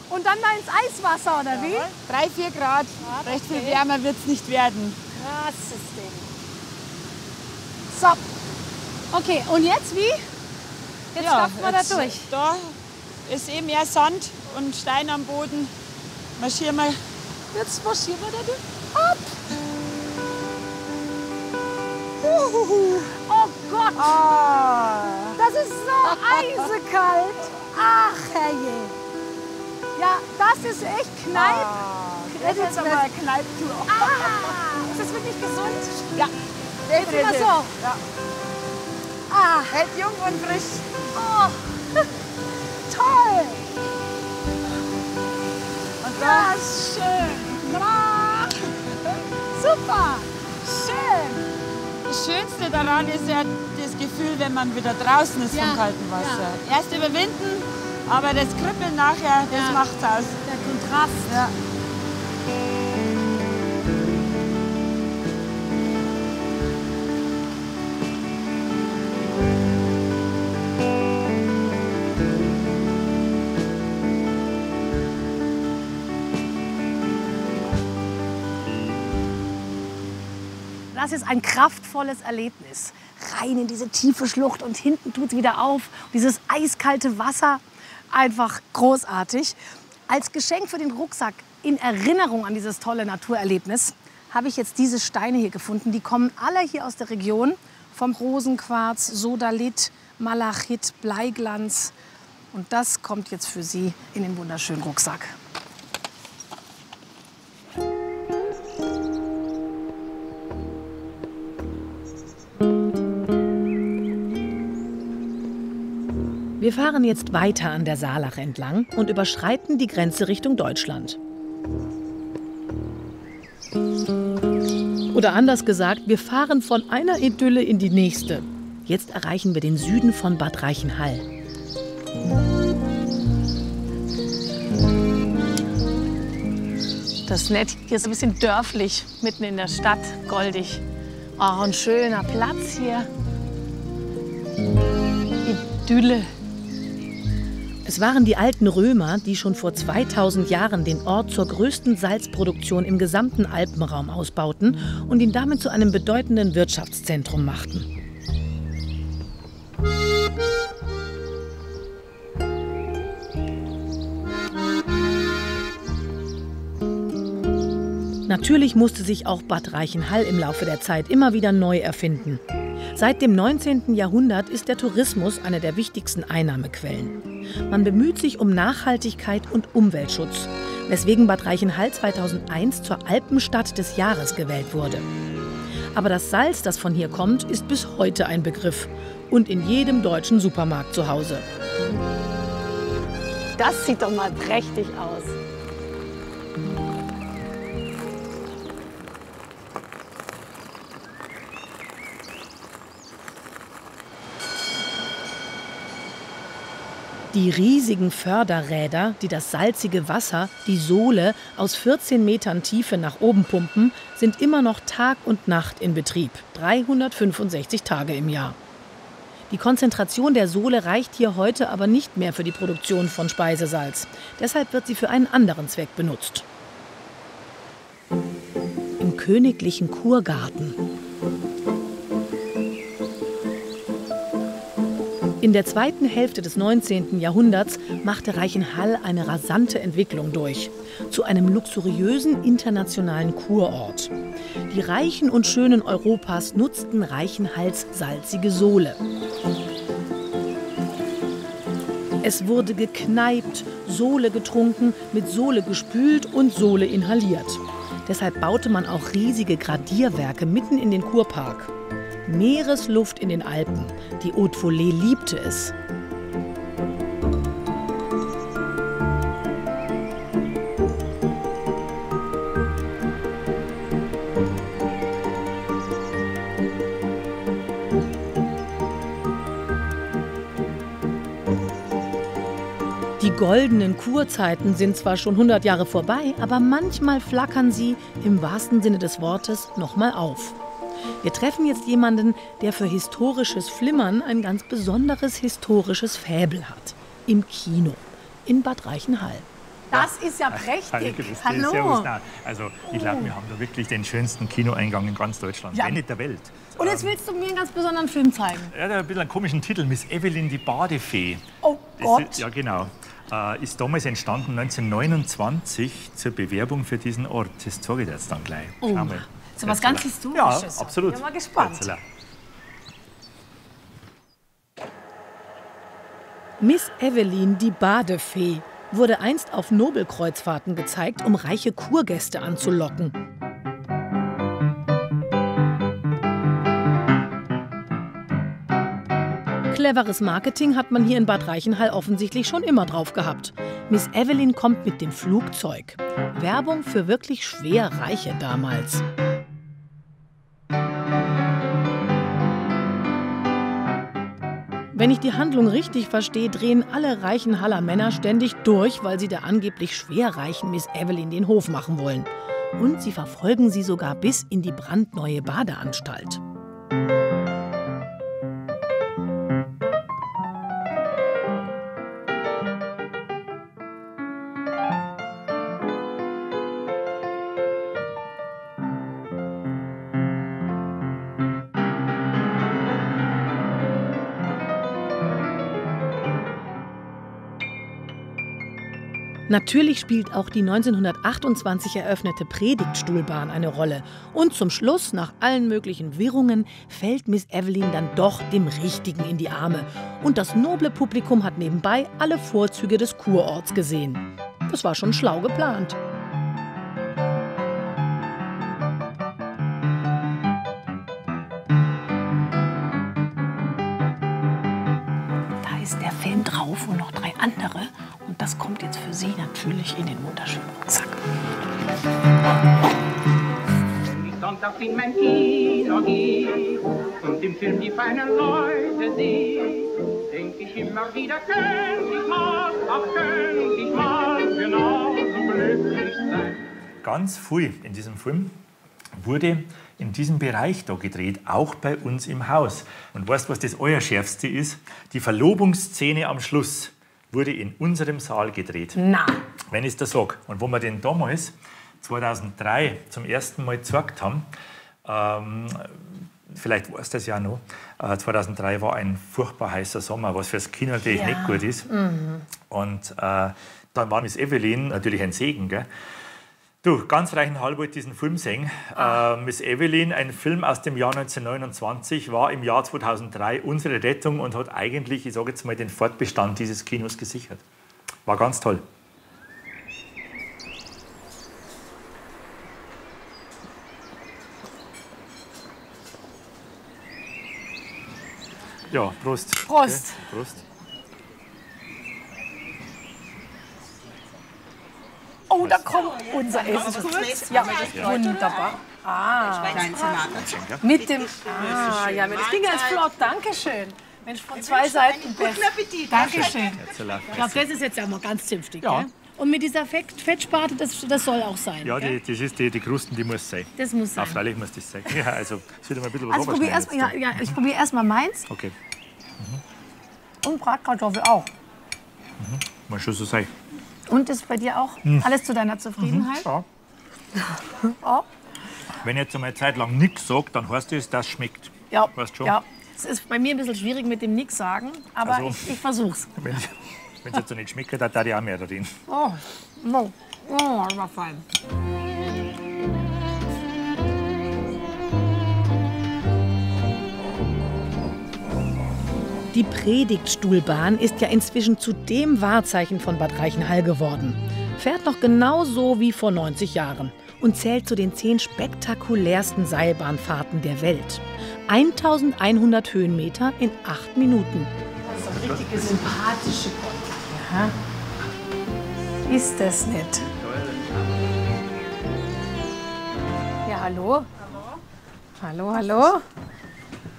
Und dann mal ins Eiswasser, oder ja, wie? Drei, vier Grad. Ja, recht viel wärmer wird es nicht werden. Krasses Ding. So. Okay, und jetzt wie? Jetzt ja, stapfen wir jetzt da durch. Da ist eh mehr Sand und Stein am Boden. Marschieren wir. Jetzt marschieren wir da durch. Ab! Uhuhu. Oh Gott! Oh. Das ist so eisekalt! Ach herrje! Ja, das ist echt Kneipp. Oh, das, das ist aber eine Kneiptour. Ah, ist das wirklich gesund? Ja. Jetzt immer so. Ja. Ah, hält jung und frisch. Oh, toll! Und das ist schön. Bra. Super! Schön! Das Schönste daran ist ja das Gefühl, wenn man wieder draußen ist ja. vom kalten Wasser. Ja. Erst überwinden, aber das Kribbeln nachher, das ja. macht's aus. Der Kontrast. Ja. Das ist ein kraftvolles Erlebnis. Rein in diese tiefe Schlucht und hinten tut es wieder auf. Dieses eiskalte Wasser, einfach großartig. Als Geschenk für den Rucksack in Erinnerung an dieses tolle Naturerlebnis habe ich jetzt diese Steine hier gefunden. Die kommen alle hier aus der Region. Vom Rosenquarz, Sodalit, Malachit, Bleiglanz. Und das kommt jetzt für Sie in den wunderschönen Rucksack. Wir fahren jetzt weiter an der Saalach entlang und überschreiten die Grenze Richtung Deutschland. Oder anders gesagt, wir fahren von einer Idylle in die nächste. Jetzt erreichen wir den Süden von Bad Reichenhall. Das ist nett. Hier ist ein bisschen dörflich, mitten in der Stadt, goldig. Oh, ein schöner Platz hier. Idylle. Es waren die alten Römer, die schon vor zweitausend Jahren den Ort zur größten Salzproduktion im gesamten Alpenraum ausbauten und ihn damit zu einem bedeutenden Wirtschaftszentrum machten. Natürlich musste sich auch Bad Reichenhall im Laufe der Zeit immer wieder neu erfinden. Seit dem neunzehnten Jahrhundert ist der Tourismus eine der wichtigsten Einnahmequellen. Man bemüht sich um Nachhaltigkeit und Umweltschutz, weswegen Bad Reichenhall zweitausendeins zur Alpenstadt des Jahres gewählt wurde. Aber das Salz, das von hier kommt, ist bis heute ein Begriff und in jedem deutschen Supermarkt zu Hause. Das sieht doch mal prächtig aus. Die riesigen Förderräder, die das salzige Wasser, die Sohle, aus vierzehn Metern Tiefe nach oben pumpen, sind immer noch Tag und Nacht in Betrieb, dreihundertfünfundsechzig Tage im Jahr. Die Konzentration der Sohle reicht hier heute aber nicht mehr für die Produktion von Speisesalz. Deshalb wird sie für einen anderen Zweck benutzt. Im königlichen Kurgarten. In der zweiten Hälfte des neunzehnten Jahrhunderts machte Reichenhall eine rasante Entwicklung durch. Zu einem luxuriösen internationalen Kurort. Die Reichen und Schönen Europas nutzten Reichenhalls salzige Sohle. Es wurde gekneipt, Sohle getrunken, mit Sohle gespült und Sohle inhaliert. Deshalb baute man auch riesige Gradierwerke mitten in den Kurpark. Meeresluft in den Alpen. Die Haute Volée liebte es. Die goldenen Kurzeiten sind zwar schon hundert Jahre vorbei, aber manchmal flackern sie, im wahrsten Sinne des Wortes, nochmal auf. Wir treffen jetzt jemanden, der für historisches Flimmern ein ganz besonderes historisches Faible hat. Im Kino, in Bad Reichenhall. Das ist ja prächtig. Hallo. Hallo. Also, ich glaube, wir haben da wirklich den schönsten Kinoeingang in ganz Deutschland, ja, wenn nicht der Welt. Und jetzt willst du mir einen ganz besonderen Film zeigen. Ja, der hat ein bisschen einen komischen Titel, Miss Evelyn, die Badefee. Oh Gott. Ist, ja, genau. Ist damals entstanden, neunzehnhundertneunundzwanzig, zur Bewerbung für diesen Ort. Das zeige ich dir jetzt dann gleich. Oh. So was ganz Historisches. Ja, absolut. Ich bin mal gespannt. Miss Evelyn, die Badefee, wurde einst auf Nobelkreuzfahrten gezeigt, um reiche Kurgäste anzulocken. Cleveres Marketing hat man hier in Bad Reichenhall offensichtlich schon immer drauf gehabt. Miss Evelyn kommt mit dem Flugzeug. Werbung für wirklich schwer Reiche damals. Wenn ich die Handlung richtig verstehe, drehen alle Reichenhaller Männer ständig durch, weil sie der angeblich schwerreichen Miss Evelyn den Hof machen wollen. Und sie verfolgen sie sogar bis in die brandneue Badeanstalt. Natürlich spielt auch die neunzehnhundertachtundzwanzig eröffnete Predigtstuhlbahn eine Rolle. Und zum Schluss, nach allen möglichen Wirrungen, fällt Miss Evelyn dann doch dem Richtigen in die Arme. Und das noble Publikum hat nebenbei alle Vorzüge des Kurorts gesehen. Das war schon schlau geplant. Da ist der Film drauf und noch drei andere. Und das kommt jetzt für Sie natürlich in den wunderschönen Rucksack. Vielen Dank. Salzach in mein Kino geh und im Film die feinen Leute seh, denk ich immer wieder, könnt ich mal, auch könnt ich mal genauso glücklich sein. Ganz viel in diesem Film wurde in diesem Bereich da gedreht, auch bei uns im Haus. Und weißt du, was das Allerschärfste ist? Die Verlobungsszene am Schluss wurde in unserem Saal gedreht. Na, wenn ich das sage. Und wo wir den damals, zweitausenddrei, zum ersten Mal gezeigt haben, ähm, vielleicht weißt du das ja noch, äh, zweitausenddrei war ein furchtbar heißer Sommer, was fürs Kino natürlich ja. nicht gut ist. Mhm. Und äh, dann war Miss Evelyn natürlich ein Segen, gell? Du, ganz Reichenhall wollte diesen Film sehen. Äh, Miss Evelyn, ein Film aus dem Jahr neunzehnhundertneunundzwanzig, war im Jahr zweitausenddrei unsere Rettung und hat eigentlich, ich sage jetzt mal, den Fortbestand dieses Kinos gesichert. War ganz toll. Ja, Prost. Prost. Okay, Prost. Oh, da kommt unser Essen. Ja, wunderbar. Ah, mit dem. Ah, ja, das ging ganz flott. Dankeschön. Mensch, von zwei Seiten. Guten Appetit. Dankeschön. Ich glaube, das ist jetzt auch mal ganz zünftig. Ja. Und mit dieser Fettsparte, das, das soll auch sein. Ja, die, das ist die, die Krusten, die muss sein. Das muss sein. Ja, freilich muss das sein. Ja, also, ich will mal ein bisschen was also, probier erst, ja, ja, ich probiere erst mal meins. Okay. Mhm. Und Bratkartoffel auch. Mhm. Mal schon so sein. Und ist bei dir auch hm. alles zu deiner Zufriedenheit? Mhm, ja. ja. Wenn ich jetzt einmal eine Zeit lang nichts sage, dann heißt es, das schmeckt. Ja. Weißt schon? Ja. Es ist bei mir ein bisschen schwierig mit dem Nix sagen, aber also, ich, ich versuch's. Wenn es jetzt so nicht schmeckt, dann darf ich auch mehr da drin. Oh, no. Oh, das war fein. Die Predigtstuhlbahn ist ja inzwischen zu dem Wahrzeichen von Bad Reichenhall geworden. Fährt noch genauso wie vor neunzig Jahren und zählt zu den zehn spektakulärsten Seilbahnfahrten der Welt. eintausendeinhundert Höhenmeter in acht Minuten. Das ist doch richtige sympathische Gott. Ja. Ist das nett? Ja, hallo? Hallo, hallo?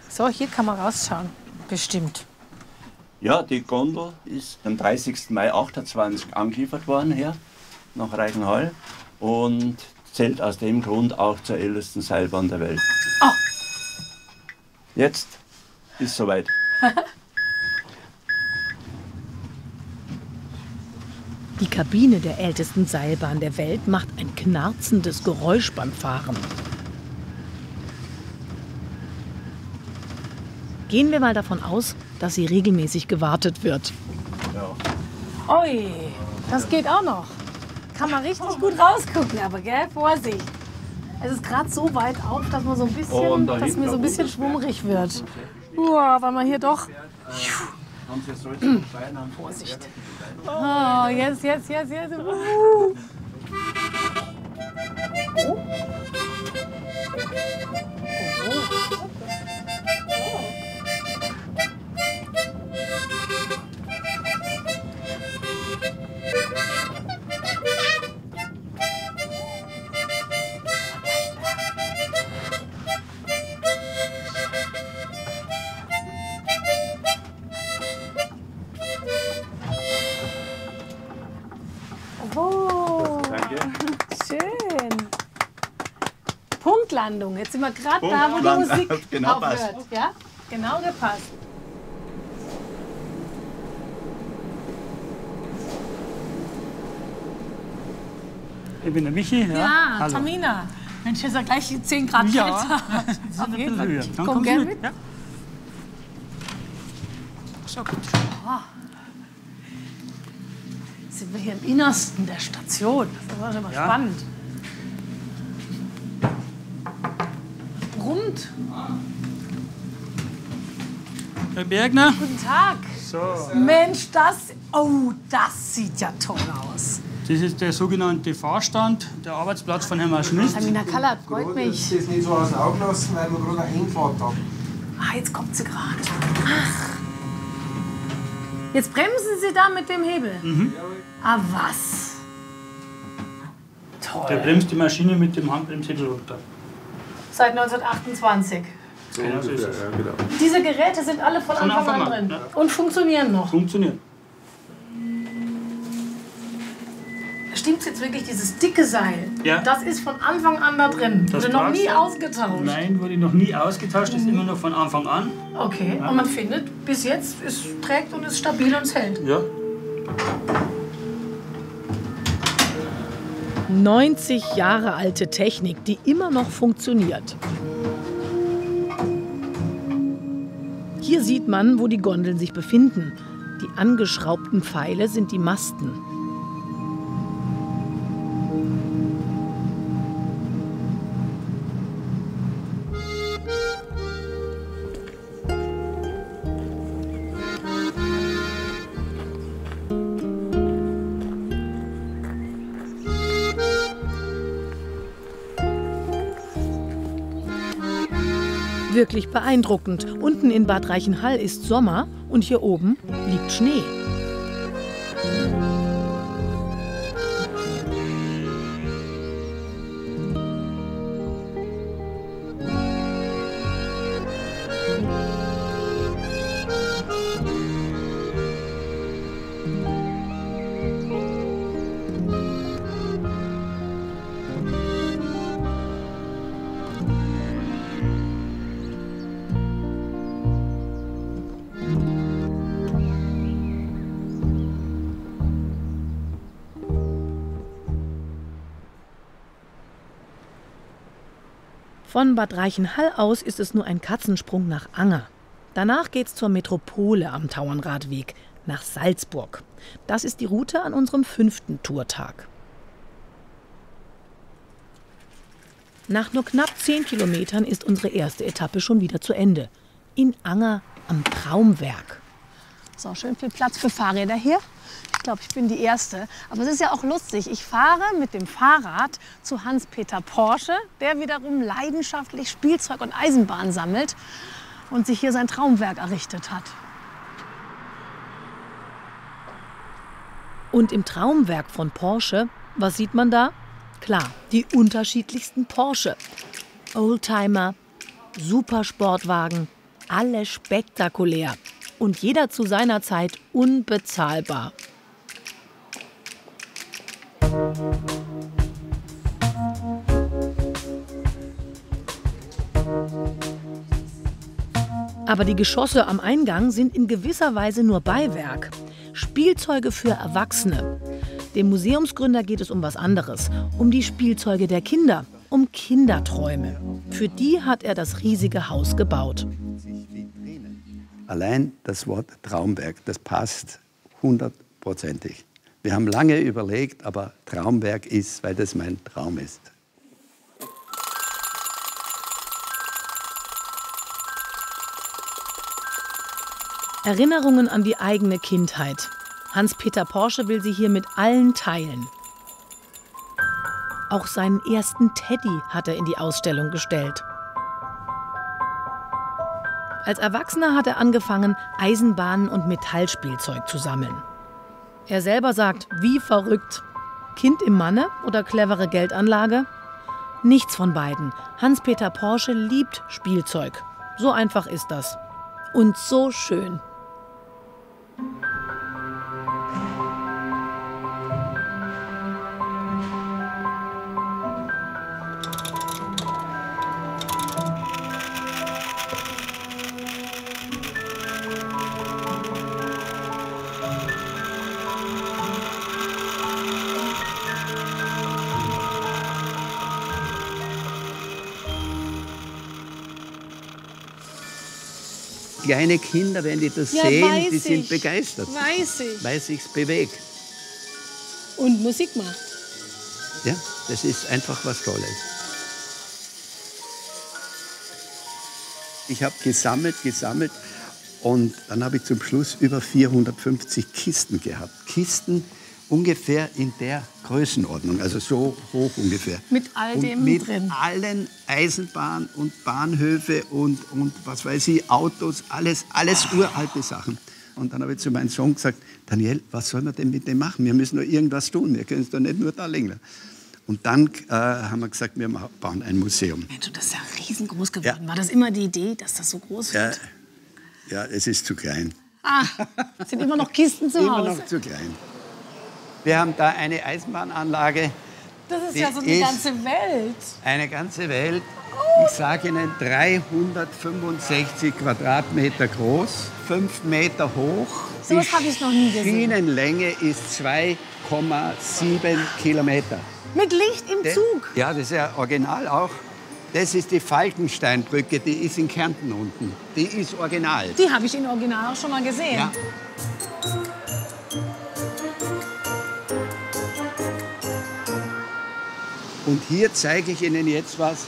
So, hier kann man rausschauen. Bestimmt. Ja, die Gondel ist am dreißigsten Mai achtundzwanzig angeliefert worden her nach Reichenhall und zählt aus dem Grund auch zur ältesten Seilbahn der Welt. Oh. Jetzt ist es soweit. Die Kabine der ältesten Seilbahn der Welt macht ein knarzendes Geräusch beim Fahren. Gehen wir mal davon aus, dass sie regelmäßig gewartet wird. Ja. Ui, das geht auch noch. Kann man richtig gut rausgucken, aber gell, Vorsicht. Es ist gerade so weit auf, dass man so ein bisschen, oh, da dass mir so ein bisschen schwummrig wird. Uah, weil man hier doch. Vorsicht. Oh, jetzt, jetzt, jetzt, jetzt. Uh. Oh. Oh. Landung. Jetzt sind wir gerade da, wo die Musik genau aufhört. Passt. Ja? Genau gepasst. Ich bin der Michi. Ja, ja hallo. Tamina. Mensch, ist ja gleich zehn Grad kälter. Ja. Auf jeden Fall. Komm, komm gerne mit. Ja. Schau gut. Oh. Jetzt sind wir hier im Innersten der Station. Das war schon mal ja. spannend. Rund. Herr Bergner. Guten Tag. So. Mensch, das, oh, das sieht ja toll aus. Das ist der sogenannte Fahrstand, der Arbeitsplatz von Herrn Schmidt. Tamina Kallert, freut mich. Ich das nicht so aus den Augen lassen, weil wir gerade eine Hingefahrt haben. Ah, jetzt kommt sie gerade. Jetzt bremsen Sie da mit dem Hebel. Mhm. Ah, was? Toll. Der bremst die Maschine mit dem Handbremshebel runter. seit neunzehnhundertachtundzwanzig. So ja, so ist es. Ja, genau. Diese Geräte sind alle von Anfang an drin, ja, und funktionieren noch. Funktionieren. Stimmt jetzt wirklich, dieses dicke Seil? Ja. Das ist von Anfang an da drin. Das wurde noch nie ausgetauscht? Nein, wurde noch nie ausgetauscht. Das ist immer noch von Anfang an. Okay, ja, und man findet, bis jetzt, es trägt und ist stabil und es hält. Ja. neunzig Jahre alte Technik, die immer noch funktioniert. Hier sieht man, wo die Gondeln sich befinden. Die angeschraubten Pfeile sind die Masten. Wirklich beeindruckend. Unten in Bad Reichenhall ist Sommer und hier oben liegt Schnee. Von Bad Reichenhall aus ist es nur ein Katzensprung nach Anger. Danach geht's zur Metropole am Tauernradweg, nach Salzburg. Das ist die Route an unserem fünften Tourtag. Nach nur knapp zehn Kilometern ist unsere erste Etappe schon wieder zu Ende. In Anger am Traumwerk. So, schön viel Platz für Fahrräder hier. Ich glaube, ich bin die Erste. Aber es ist ja auch lustig. Ich fahre mit dem Fahrrad zu Hans-Peter Porsche, der wiederum leidenschaftlich Spielzeug und Eisenbahn sammelt und sich hier sein Traumwerk errichtet hat. Und im Traumwerk von Porsche, was sieht man da? Klar, die unterschiedlichsten Porsche. Oldtimer, Supersportwagen, alle spektakulär. Und jeder zu seiner Zeit unbezahlbar. Aber die Geschosse am Eingang sind in gewisser Weise nur Beiwerk. Spielzeuge für Erwachsene. Dem Museumsgründer geht es um was anderes, um die Spielzeuge der Kinder, um Kinderträume. Für die hat er das riesige Haus gebaut. Allein das Wort Traumwerk, das passt hundertprozentig. Wir haben lange überlegt, aber Traumwerk ist, weil das mein Traum ist. Erinnerungen an die eigene Kindheit. Hans-Peter Porsche will sie hier mit allen teilen. Auch seinen ersten Teddy hat er in die Ausstellung gestellt. Als Erwachsener hat er angefangen, Eisenbahnen und Metallspielzeug zu sammeln. Er selber sagt, wie verrückt. Kind im Manne oder clevere Geldanlage? Nichts von beiden. Hans-Peter Porsche liebt Spielzeug. So einfach ist das. Und so schön. Kleine Kinder, wenn die das ja, sehen, die sind ich. begeistert, weiß ich. weil es sich bewegt. Und Musik macht. Ja, das ist einfach was Tolles. Ich habe gesammelt, gesammelt und dann habe ich zum Schluss über vierhundertfünfzig Kisten gehabt. Kisten ungefähr in der Größenordnung, also so hoch ungefähr. Mit all dem und mit drin. allen Eisenbahnen und Bahnhöfe und, und was weiß ich, Autos, alles, alles uralte Sachen. Und dann habe ich zu meinem Sohn gesagt, Daniel, was sollen wir denn mit dem machen? Wir müssen doch irgendwas tun, wir können es doch nicht nur da liegen lassen. Und dann äh, haben wir gesagt, wir bauen ein Museum. Mensch, das ist ja riesengroß geworden. Ja. War das immer die Idee, dass das so groß wird? Ja, ja, es ist zu klein. Ah, es sind immer noch Kisten zu Hause. Immer noch zu klein. Wir haben da eine Eisenbahnanlage. Das ist ja so die ganze Welt. Eine ganze Welt. Ich sage Ihnen, dreihundertfünfundsechzig Quadratmeter groß, fünf Meter hoch. So was habe ich noch nie gesehen. Die Schienenlänge ist zwei Komma sieben Kilometer. Mit Licht im Zug? Ja, das ist ja original auch. Das ist die Falkensteinbrücke, die ist in Kärnten unten. Die ist original. Die habe ich in Original auch schon mal gesehen. Ja. Und hier zeige ich Ihnen jetzt was.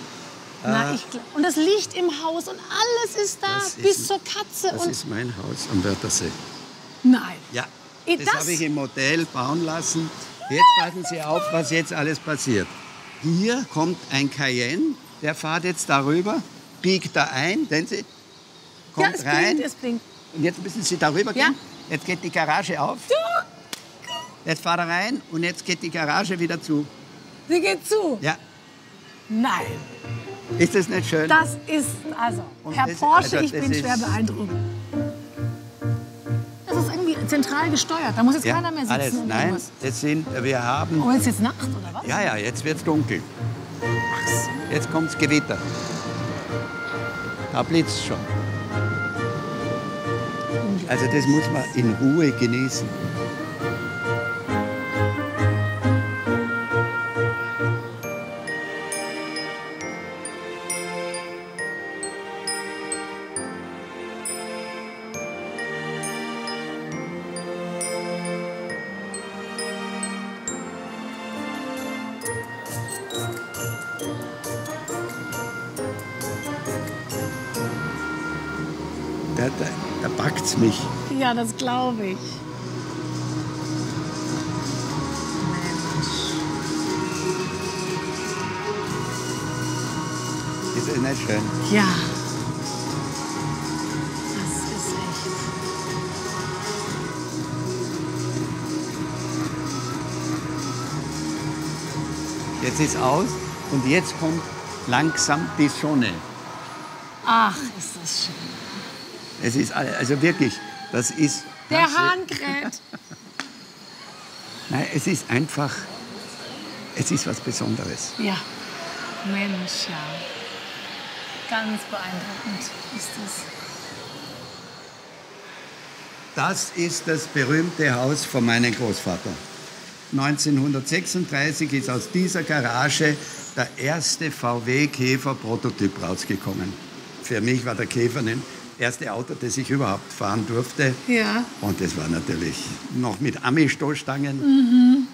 Na, ich, und das Licht im Haus und alles ist da, das bis ist, zur Katze. Das und ist mein Haus am Wörthersee. Nein. Ja, das, das? habe ich im Modell bauen lassen. Jetzt passen Sie auf, was jetzt alles passiert. Hier kommt ein Cayenne, der fährt jetzt darüber, biegt da ein, sehen Sie, kommt ja, es rein. Blinkt, es blinkt. Und jetzt müssen Sie darüber gehen. Ja. Jetzt geht die Garage auf. Ja. Jetzt fährt er rein und jetzt geht die Garage wieder zu. Sie geht zu? Ja. Nein. Ist das nicht schön? Das ist, also, und Herr das, Porsche, also, ich bin schwer beeindruckt. Das ist irgendwie zentral gesteuert, da muss jetzt ja, keiner mehr sitzen. Alles, nein, jetzt sind, wir haben... Oh, ist jetzt Nacht, oder was? Ja, ja, jetzt wird's dunkel. Ach so. Jetzt kommt's Gewitter. Da blitzt schon. Also das muss man in Ruhe genießen. Mich. Ja, das glaube ich. Ist das nicht schön? Ja. Das ist echt. Jetzt ist aus und jetzt kommt langsam die Sonne. Ach, ist das schön. Es ist, also wirklich, das ist... Der Hahn kräht. Nein, es ist einfach, es ist was Besonderes. Ja, Mensch, ja. Ganz beeindruckend ist das. Das ist das berühmte Haus von meinem Großvater. neunzehnhundertsechsunddreißig ist aus dieser Garage der erste V W-Käfer-Prototyp rausgekommen. Für mich war der Käfer nicht... Das erste Auto, das ich überhaupt fahren durfte. Ja. Und das war natürlich noch mit Ami-Stoßstangen. Mhm.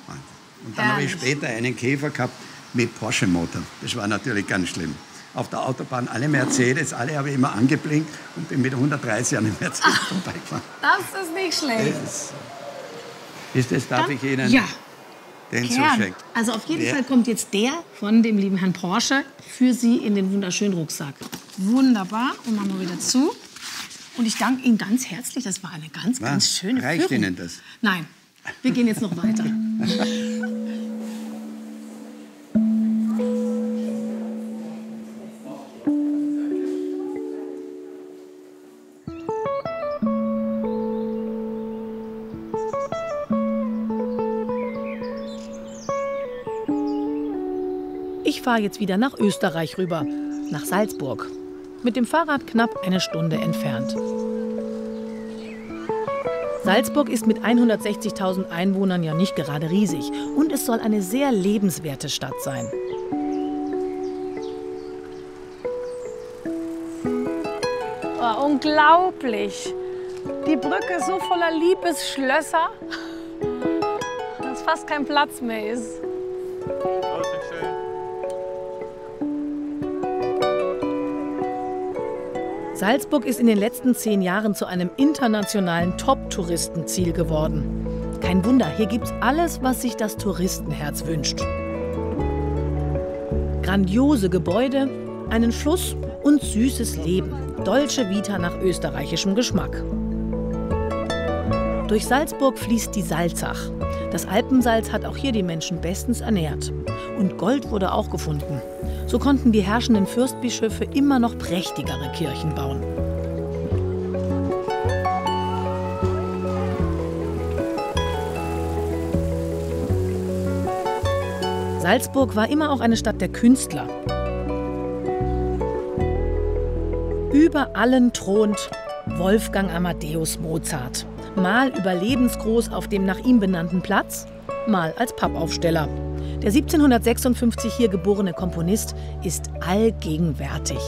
Und dann habe ich später einen Käfer gehabt mit Porsche-Motor. Das war natürlich ganz schlimm. Auf der Autobahn alle Mercedes, alle habe ich immer angeblinkt und bin mit hundertdreißig an den Mercedes vorbeigefahren. Das ist nicht schlecht. Das, ist das, darf dann, ich Ihnen ja. den zuschenken? Also auf jeden der, Fall kommt jetzt der von dem lieben Herrn Porsche für Sie in den wunderschönen Rucksack. Wunderbar. Und machen wir wieder zu. Und ich danke Ihnen ganz herzlich. Das war eine ganz, was? ganz schöne Reicht Führung. Ihnen das? Nein, wir gehen jetzt noch weiter. Ich fahre jetzt wieder nach Österreich rüber, nach Salzburg. Mit dem Fahrrad knapp eine Stunde entfernt. Salzburg ist mit hundertsechzigtausend Einwohnern ja nicht gerade riesig. Und es soll eine sehr lebenswerte Stadt sein. Oh, unglaublich! Die Brücke so voller Liebesschlösser, dass fast kein Platz mehr ist. Salzburg ist in den letzten zehn Jahren zu einem internationalen Top-Touristenziel geworden. Kein Wunder, hier gibt's alles, was sich das Touristenherz wünscht. Grandiose Gebäude, einen Fluss und süßes Leben. Dolce Vita nach österreichischem Geschmack. Durch Salzburg fließt die Salzach. Das Alpensalz hat auch hier die Menschen bestens ernährt. Und Gold wurde auch gefunden. So konnten die herrschenden Fürstbischöfe immer noch prächtigere Kirchen bauen. Salzburg war immer auch eine Stadt der Künstler. Über allen thront Wolfgang Amadeus Mozart. Mal überlebensgroß auf dem nach ihm benannten Platz, mal als Pappaufsteller. Der siebzehnhundertsechsundfünfzig hier geborene Komponist ist allgegenwärtig.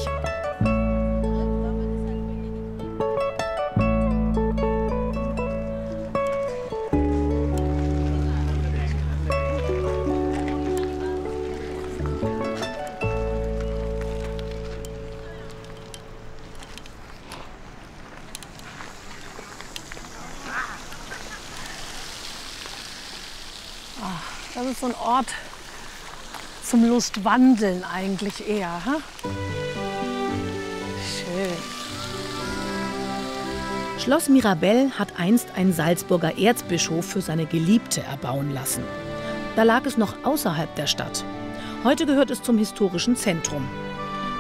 Das ist so ein Ort zum Lustwandeln eigentlich eher. Ha? Schön. Schloss Mirabell hat einst ein Salzburger Erzbischof für seine Geliebte erbauen lassen. Da lag es noch außerhalb der Stadt. Heute gehört es zum historischen Zentrum.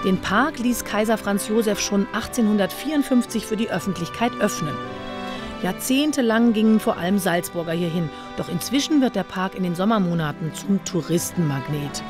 Den Park ließ Kaiser Franz Josef schon achtzehnhundertvierundfünfzig für die Öffentlichkeit öffnen. Jahrzehntelang gingen vor allem Salzburger hierhin. Doch inzwischen wird der Park in den Sommermonaten zum Touristenmagnet.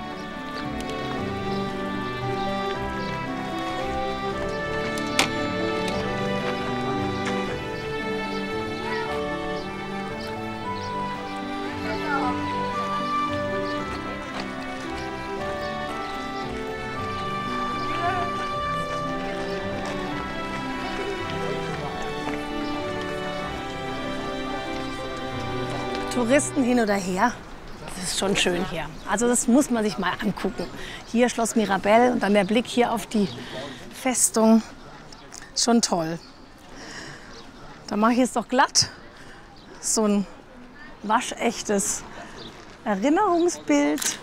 Touristen hin oder her, das ist schon schön hier. Also das muss man sich mal angucken. Hier Schloss Mirabell und dann der Blick hier auf die Festung, schon toll. Da mache ich jetzt doch glatt so ein waschechtes Erinnerungsbild.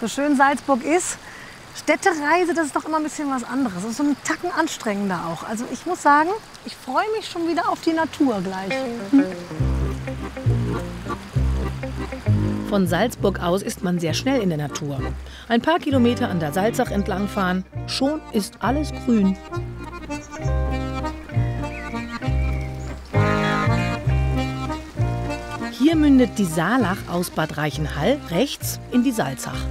So schön Salzburg ist. Städtereise, das ist doch immer ein bisschen was anderes. Das ist so ein Tacken anstrengender auch. Also ich muss sagen, ich freue mich schon wieder auf die Natur gleich. Von Salzburg aus ist man sehr schnell in der Natur. Ein paar Kilometer an der Salzach entlangfahren, schon ist alles grün. Hier mündet die Saalach aus Bad Reichenhall rechts in die Salzach.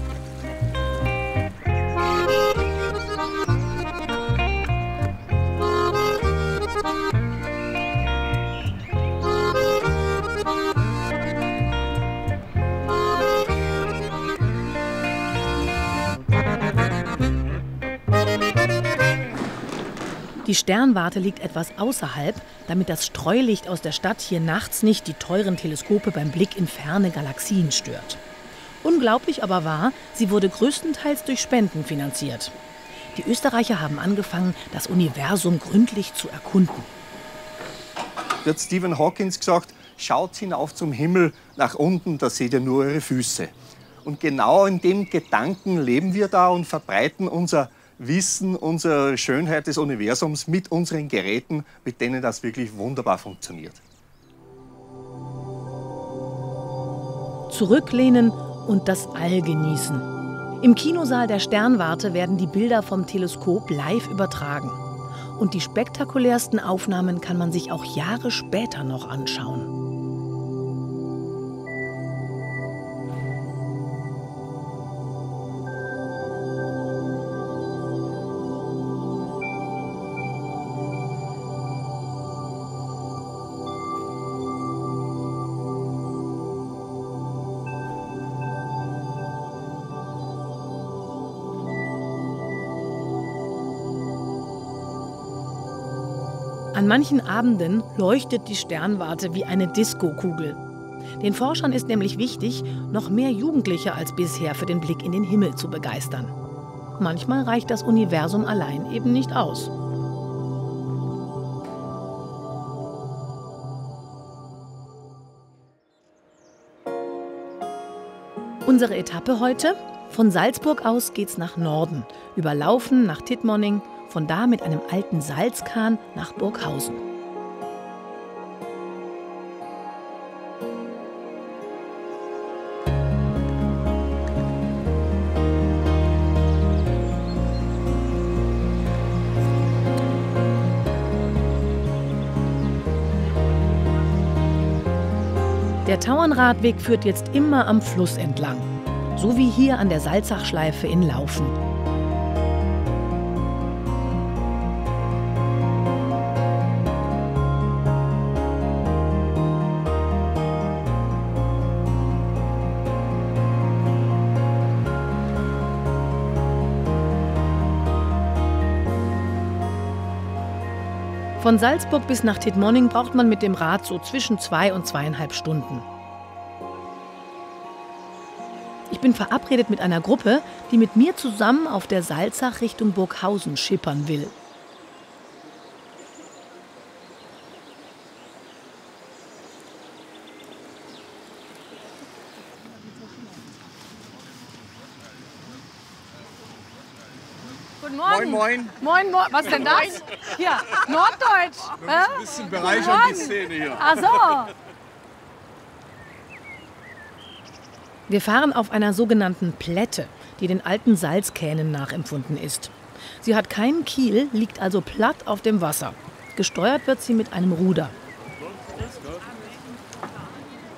Die Sternwarte liegt etwas außerhalb, damit das Streulicht aus der Stadt hier nachts nicht die teuren Teleskope beim Blick in ferne Galaxien stört. Unglaublich aber wahr, sie wurde größtenteils durch Spenden finanziert. Die Österreicher haben angefangen, das Universum gründlich zu erkunden. Da hat Stephen Hawking gesagt, schaut hinauf zum Himmel, nach unten, da seht ihr nur eure Füße. Und genau in dem Gedanken leben wir da und verbreiten unser Wissen, unsere Schönheit des Universums mit unseren Geräten, mit denen das wirklich wunderbar funktioniert. Zurücklehnen und das All genießen. Im Kinosaal der Sternwarte werden die Bilder vom Teleskop live übertragen. Und die spektakulärsten Aufnahmen kann man sich auch Jahre später noch anschauen. An manchen Abenden leuchtet die Sternwarte wie eine Diskokugel. Den Forschern ist nämlich wichtig, noch mehr Jugendliche als bisher für den Blick in den Himmel zu begeistern. Manchmal reicht das Universum allein eben nicht aus. Unsere Etappe heute? Von Salzburg aus geht's nach Norden, über Laufen nach Tittmoning. von da mit einem alten Salzkahn nach Burghausen. Der Tauernradweg führt jetzt immer am Fluss entlang, so wie hier an der Salzachschleife in Laufen. Von Salzburg bis nach Tittmoning braucht man mit dem Rad so zwischen zwei und zweieinhalb Stunden. Ich bin verabredet mit einer Gruppe, die mit mir zusammen auf der Salzach Richtung Burghausen schippern will. Moin, moin. Moin, moin. Was denn das? Hier, Norddeutsch. Ein bisschen bereichern die Szene hier. Ach so. Wir fahren auf einer sogenannten Plätte, die den alten Salzkähnen nachempfunden ist. Sie hat keinen Kiel, liegt also platt auf dem Wasser. Gesteuert wird sie mit einem Ruder.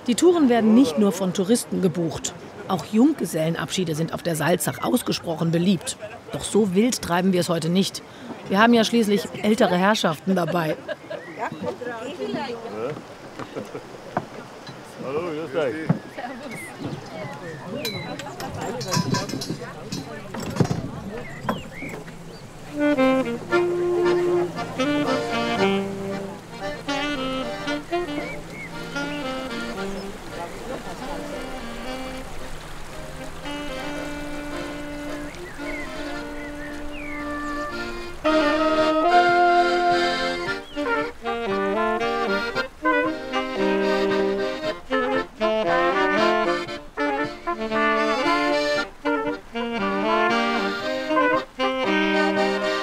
Die Touren werden nicht nur von Touristen gebucht. Auch Junggesellenabschiede sind auf der Salzach ausgesprochen beliebt. Doch so wild treiben wir es heute nicht. Wir haben ja schließlich ältere Herrschaften dabei. Hallo, grüß euch.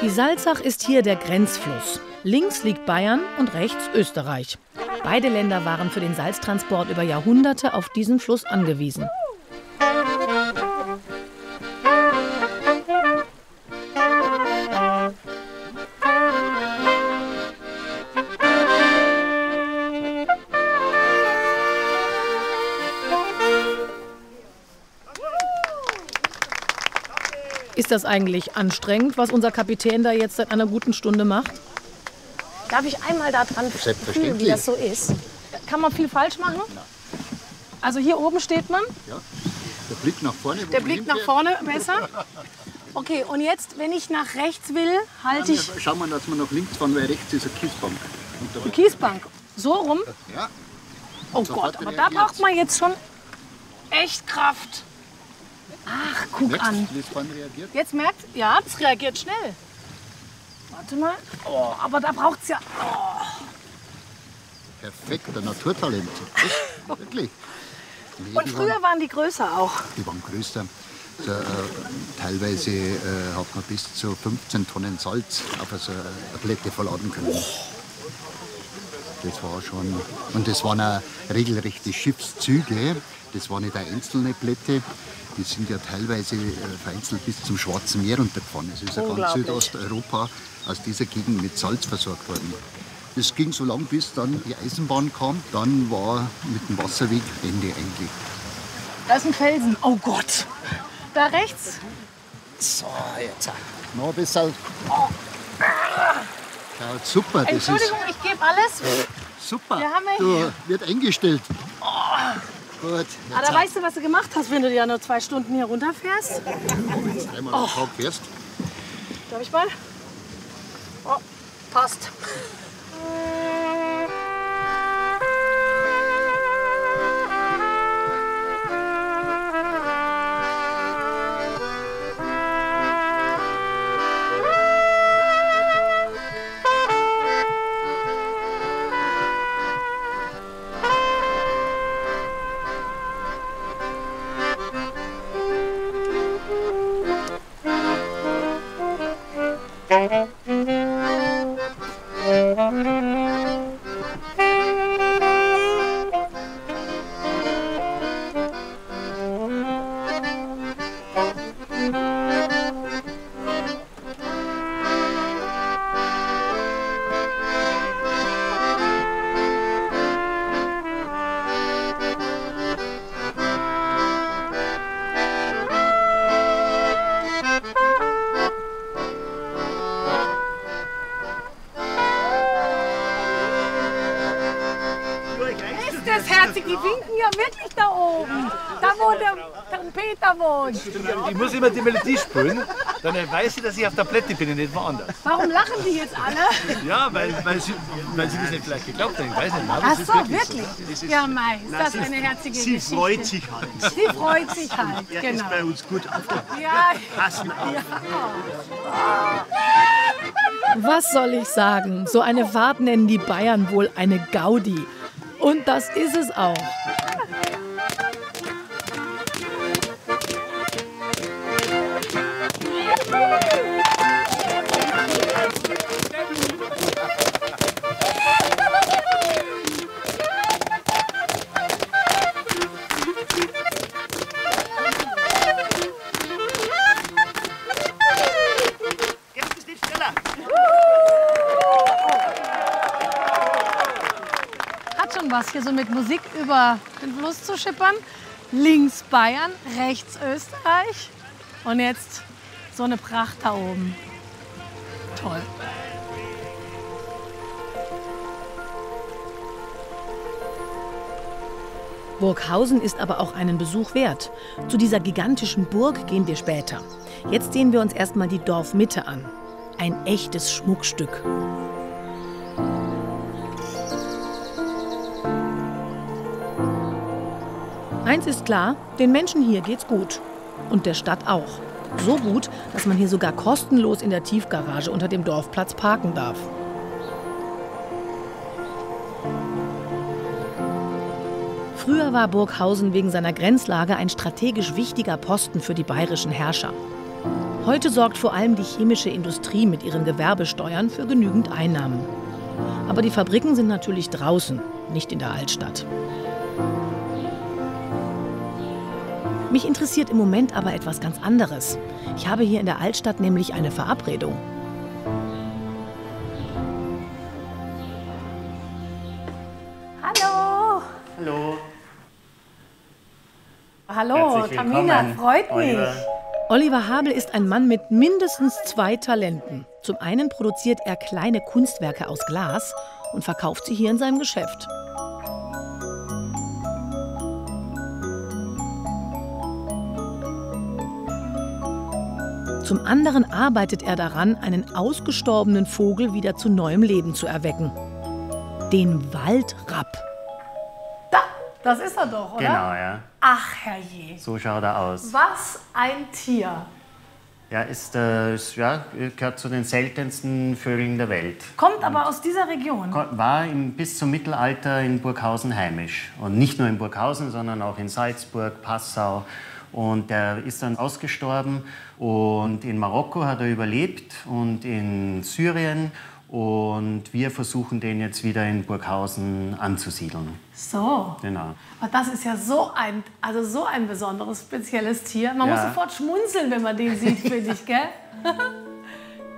Salzach ist hier der Grenzfluss. Links liegt Bayern und rechts Österreich. Beide Länder waren für den Salztransport über Jahrhunderte auf diesen Fluss angewiesen. Ist das eigentlich anstrengend, was unser Kapitän da jetzt seit einer guten Stunde macht? Darf ich einmal da dran fühlen, wie das so ist? Kann man viel falsch machen? Also hier oben steht man. Ja. Der Blick nach vorne. Der Blick nach vorne besser. Okay, und jetzt, wenn ich nach rechts will, halte ich... Schauen wir, dass wir nach links fahren, weil rechts ist eine Kiesbank. Eine Kiesbank? So rum? Ja. Oh Gott, aber da braucht man jetzt schon echt Kraft. Ach, guck an. Jetzt merkt es, ja, das reagiert schnell. Warte mal. Oh, aber da braucht es ja... Oh. Perfekter Naturtalent. Wirklich. Und früher waren die größer auch. Die waren größer. So, äh, teilweise äh, hat man bis zu fünfzehn Tonnen Salz auf so eine Palette verladen können. Oh. Das war schon... Und das waren auch regelrechte Schiffszüge. Das war nicht eine einzelne Plätte. Die sind ja teilweise vereinzelt bis zum Schwarzen Meer runtergefahren. Es ist ja ganz Südosteuropa aus dieser Gegend mit Salz versorgt worden. Das ging so lange, bis dann die Eisenbahn kam. Dann war mit dem Wasserweg Ende eigentlich. Da ist ein Felsen. Oh Gott. Da rechts. So, jetzt noch ein bisschen. Oh. Ja, super. Das Entschuldigung, ist ich gebe alles. Super. Wir haben ja du, hier. Wird eingestellt. Oh. Gut, ah, da weißt du, was du gemacht hast, wenn du ja nur zwei Stunden hier runterfährst? Wenn du dreimal am Tag fährst. Darf ich mal? Oh, passt. Okay. das herzig, die winken ja wirklich da oben. Da wo der Peter wohnt. Ich muss immer die Melodie spielen, dann weiß sie, dass ich auf der Platte bin und nicht mal anders. Warum lachen die jetzt alle? Ja, weil, weil, sie, weil sie das nicht vielleicht geglaubt haben, ich weiß nicht. Ach so, wirklich? So. Ja, mei, ist das eine herzige sie Geschichte. Sie freut sich halt. Sie freut sich halt, genau. Er ist bei uns gut aufgehoben. Ja. Passen auf. Ja. Was soll ich sagen? So eine Fahrt nennen die Bayern wohl eine Gaudi. Und das ist es auch. Was hier so mit Musik über den Fluss zu schippern. Links Bayern, rechts Österreich und jetzt so eine Pracht da oben. Toll. Burghausen ist aber auch einen Besuch wert. Zu dieser gigantischen Burg gehen wir später. Jetzt sehen wir uns erstmal die Dorfmitte an. Ein echtes Schmuckstück. Eins ist klar, den Menschen hier geht's gut. Und der Stadt auch. So gut, dass man hier sogar kostenlos in der Tiefgarage unter dem Dorfplatz parken darf. Früher war Burghausen wegen seiner Grenzlage ein strategisch wichtiger Posten für die bayerischen Herrscher. Heute sorgt vor allem die chemische Industrie mit ihren Gewerbesteuern für genügend Einnahmen. Aber die Fabriken sind natürlich draußen, nicht in der Altstadt. Mich interessiert im Moment aber etwas ganz anderes. Ich habe hier in der Altstadt nämlich eine Verabredung. Hallo! Hallo! Hallo, Tamina, freut mich! Oliver Habel ist ein Mann mit mindestens zwei Talenten. Zum einen produziert er kleine Kunstwerke aus Glas und verkauft sie hier in seinem Geschäft. Zum anderen arbeitet er daran, einen ausgestorbenen Vogel wieder zu neuem Leben zu erwecken. Den Waldrapp. Da, das ist er doch, oder? Genau, ja. Ach, herrje. So schaut er aus. Was ein Tier. Ja, ist, äh, ja, gehört zu den seltensten Vögeln der Welt. Kommt aber und aus dieser Region? War im, bis zum Mittelalter in Burghausen heimisch. Und nicht nur in Burghausen, sondern auch in Salzburg, Passau. Und der ist dann ausgestorben und in Marokko hat er überlebt und in Syrien und wir versuchen den jetzt wieder in Burghausen anzusiedeln. So. Genau. Aber das ist ja so ein, also so ein besonderes, spezielles Tier. Man ja. muss sofort schmunzeln, wenn man den sieht, finde ich, gell?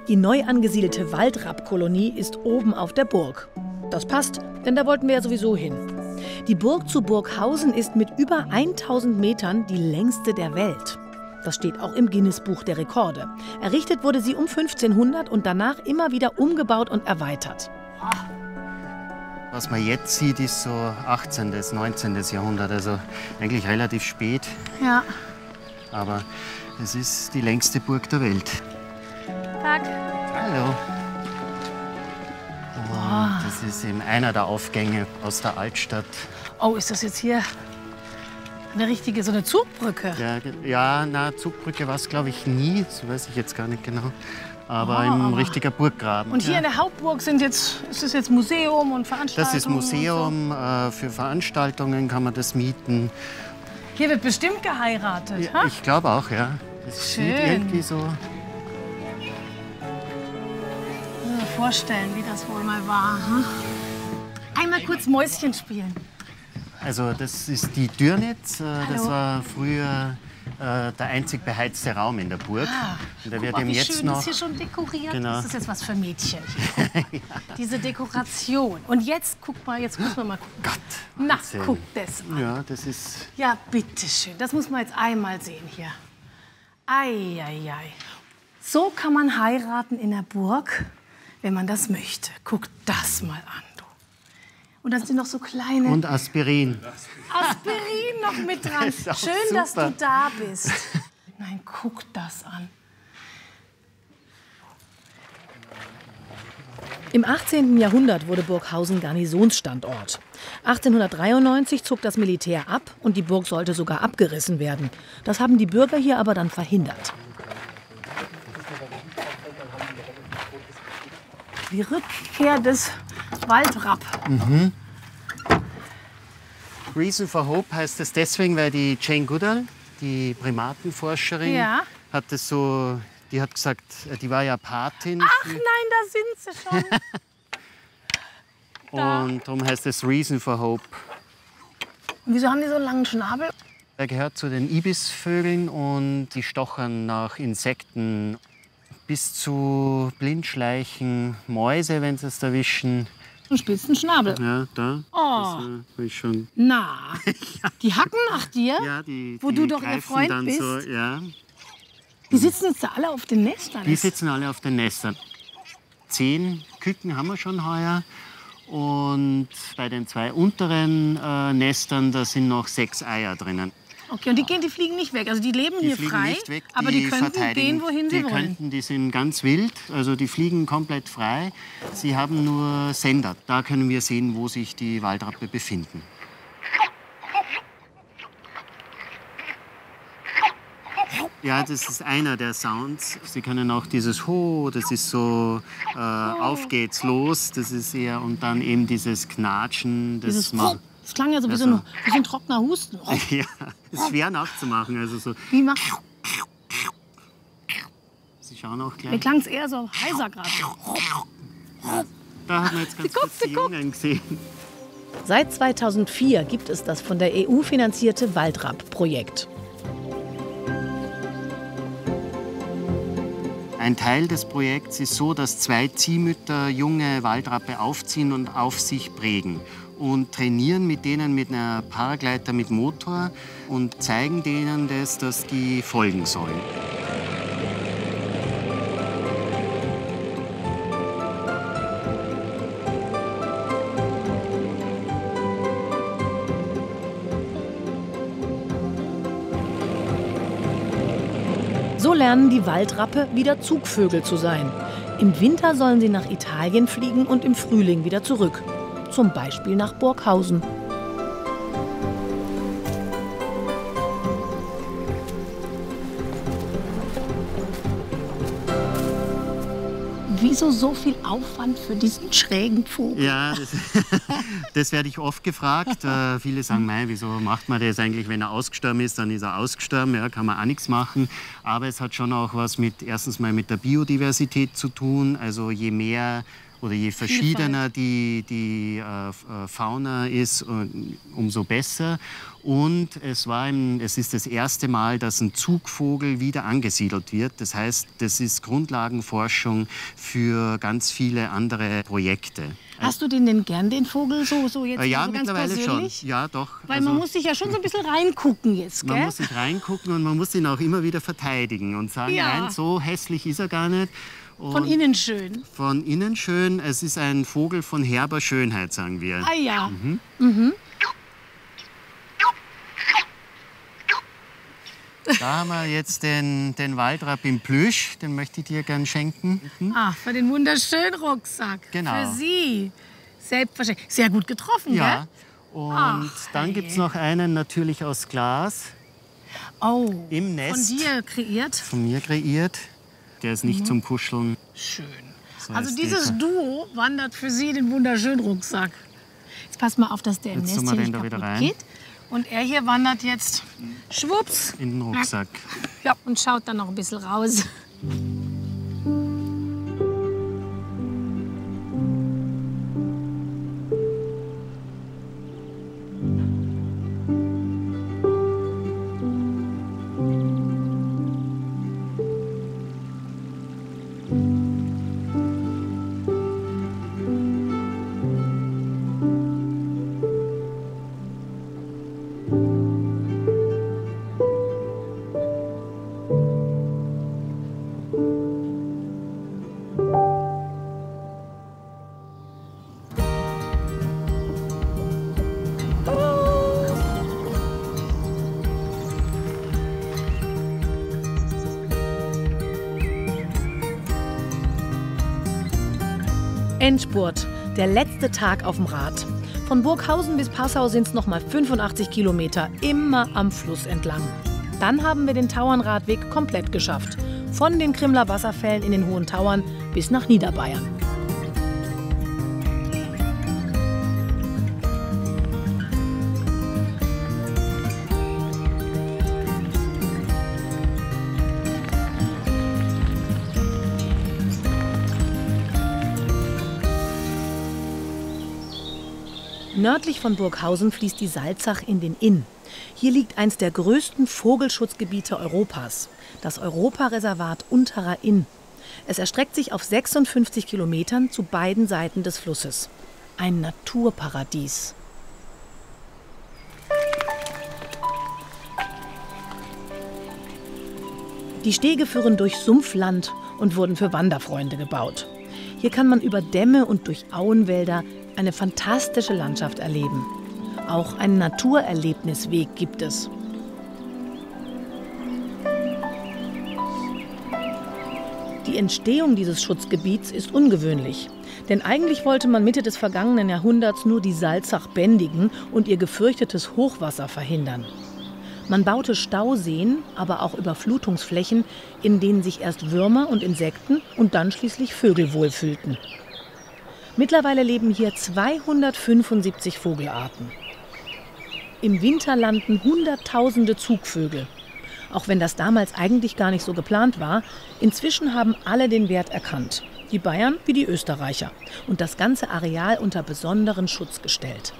Die neu angesiedelte Waldrapp-Kolonie ist oben auf der Burg. Das passt, denn da wollten wir ja sowieso hin. Die Burg zu Burghausen ist mit über tausend Metern die längste der Welt. Das steht auch im Guinness-Buch der Rekorde. Errichtet wurde sie um fünfzehnhundert und danach immer wieder umgebaut und erweitert. Was man jetzt sieht, ist so achtzehntes, neunzehntes Jahrhundert, also eigentlich relativ spät. Ja. Aber es ist die längste Burg der Welt. Tag. Hallo. Oh, das ist eben einer der Aufgänge aus der Altstadt. Oh, ist das jetzt hier eine richtige, so eine Zugbrücke? Ja, ja na, Zugbrücke war es, glaube ich, nie. Das weiß ich jetzt gar nicht genau. Aber oh. ein richtiger Burggraben. Und hier ja. in der Hauptburg sind jetzt, ist das jetzt Museum und Veranstaltungen? Das ist Museum. So. Für Veranstaltungen kann man das mieten. Hier wird bestimmt geheiratet, ja, ha? Ich glaube auch, ja. Das Schön. Sieht irgendwie so... vorstellen, wie das wohl mal war. Hm? Einmal kurz Mäuschen spielen. Also das ist die Dürnitz. Hallo. Das war früher äh, der einzig beheizte Raum in der Burg. Ah, und da wird mal, eben wie jetzt schön noch ist hier schon dekoriert. Genau. Das ist jetzt was für Mädchen. ja. Diese Dekoration. Und jetzt guck mal, jetzt müssen wir mal gucken. Gott, na, guck das an. Ja, das ist. Ja, bitteschön. Das muss man jetzt einmal sehen hier. Ei, ei, ei. So kann man heiraten in der Burg. Wenn man das möchte. Guck das mal an, du. Und das sind noch so kleine. Und Aspirin. Aspirin noch mit dran. Schön, super. Dass du da bist. Nein, guck das an. Im achtzehnten Jahrhundert wurde Burghausen Garnisonsstandort. achtzehnhundertdreiundneunzig zog das Militär ab und die Burg sollte sogar abgerissen werden. Das haben die Bürger hier aber dann verhindert. Die Rückkehr des Waldrapp. Mhm. Reason for Hope heißt es deswegen, weil die Jane Goodall, die Primatenforscherin, ja. hat das so... Die hat gesagt, die war ja Patin. Ach nein, da sind sie schon. Und darum heißt es Reason for Hope. Und wieso haben die so einen langen Schnabel? Er gehört zu den Ibisvögeln und die stochern nach Insekten bis zu Blindschleichen, Mäuse, wenn sie es erwischen. Einen spitzen Schnabel. Ja, da. Oh. Das äh, schon. Na, ja. Die hacken nach dir, ja, die, wo die du doch ihr Freund dann bist. So, ja. Die sitzen jetzt da alle auf den Nestern? Die sitzen alle auf den Nestern. Zehn Küken haben wir schon heuer. Und bei den zwei unteren äh, Nestern, da sind noch sechs Eier drinnen. Okay, und die, gehen, die fliegen nicht weg? Also die leben die hier frei, nicht weg. Aber die, die könnten gehen, wohin sie die wollen? Könnten, die sind ganz wild, also die fliegen komplett frei. Sie haben nur Sender. Da können wir sehen, wo sich die Waldrappe befinden. Ja, das ist einer der Sounds. Sie können auch dieses Ho, das ist so äh, auf geht's los, das ist eher, und dann eben dieses Knatschen. Das, dieses man, das klang ja so also, wie, so ein, wie so ein trockener Husten. Oh. Ja, ist schwer nachzumachen. Also so. Wie macht Sie schauen auch gleich. Mir klang es eher so heiser gerade. Da haben wir jetzt ganz viele Jungen gesehen. Seit zweitausendvier gibt es das von der E U finanzierte Waldrapp-Projekt. Ein Teil des Projekts ist so, dass zwei Ziehmütter junge Waldrappe aufziehen und auf sich prägen und trainieren mit denen mit einer Paragleiter mit Motor und zeigen denen das, dass die folgen sollen. So lernen die Waldrappe wieder Zugvögel zu sein. Im Winter sollen sie nach Italien fliegen und im Frühling wieder zurück. Zum Beispiel nach Burghausen. Wieso so viel Aufwand für diesen schrägen Vogel? Ja, das, das werde ich oft gefragt. Äh, viele sagen, mei, wieso macht man das eigentlich, wenn er ausgestorben ist, dann ist er ausgestorben, ja, kann man auch nichts machen. Aber es hat schon auch was mit, erstens mal mit der Biodiversität zu tun. Also je mehr oder je verschiedener die, die äh, Fauna ist, umso besser. Und es, war im, es ist das erste Mal, dass ein Zugvogel wieder angesiedelt wird. Das heißt, das ist Grundlagenforschung für ganz viele andere Projekte. Hast du den denn gern, den Vogel, so, so jetzt ja, so ganz mittlerweile persönlich? Schon. Ja, doch. Weil also, man muss sich ja schon so ein bisschen reingucken jetzt, gell? Man muss sich reingucken und man muss ihn auch immer wieder verteidigen und sagen, ja. Nein, so hässlich ist er gar nicht. Und von innen schön. Von innen schön. Es ist ein Vogel von herber Schönheit, sagen wir. Ah ja. Mhm. Mhm. Da haben wir jetzt den, den Waldrapp im Plüsch. Den möchte ich dir gern schenken. Mhm. Ah, für den wunderschönen Rucksack. Genau. Für Sie. Selbstverständlich. Sehr gut getroffen, ja. Gell? Und ach, dann hey. Gibt es noch einen natürlich aus Glas. Oh, im Nest. Von dir kreiert? Von mir kreiert. Der ist nicht mhm. zum Kuscheln. Schön. So also dieses der. Duo wandert für Sie den wunderschönen Rucksack. Jetzt passt mal auf, dass der im Nest hier nicht kaputt geht. Und er hier wandert jetzt schwupps in den Rucksack. Ja, und schaut dann noch ein bisschen raus. Endspurt, der letzte Tag auf dem Rad. Von Burghausen bis Passau sind es nochmal fünfundachtzig Kilometer, immer am Fluss entlang. Dann haben wir den Tauernradweg komplett geschafft. Von den Krimmler Wasserfällen in den Hohen Tauern bis nach Niederbayern. Nördlich von Burghausen fließt die Salzach in den Inn. Hier liegt eins der größten Vogelschutzgebiete Europas, das Europareservat Unterer Inn. Es erstreckt sich auf sechsundfünfzig Kilometern zu beiden Seiten des Flusses. Ein Naturparadies. Die Stege führen durch Sumpfland und wurden für Wanderfreunde gebaut. Hier kann man über Dämme und durch Auenwälder eine fantastische Landschaft erleben. Auch einen Naturerlebnisweg gibt es. Die Entstehung dieses Schutzgebiets ist ungewöhnlich. Denn eigentlich wollte man Mitte des vergangenen Jahrhunderts nur die Salzach bändigen und ihr gefürchtetes Hochwasser verhindern. Man baute Stauseen, aber auch Überflutungsflächen, in denen sich erst Würmer und Insekten und dann schließlich Vögel wohlfühlten. Mittlerweile leben hier zweihundertfünfundsiebzig Vogelarten. Im Winter landen hunderttausende Zugvögel. Auch wenn das damals eigentlich gar nicht so geplant war, inzwischen haben alle den Wert erkannt. Die Bayern wie die Österreicher. Und das ganze Areal unter besonderen Schutz gestellt.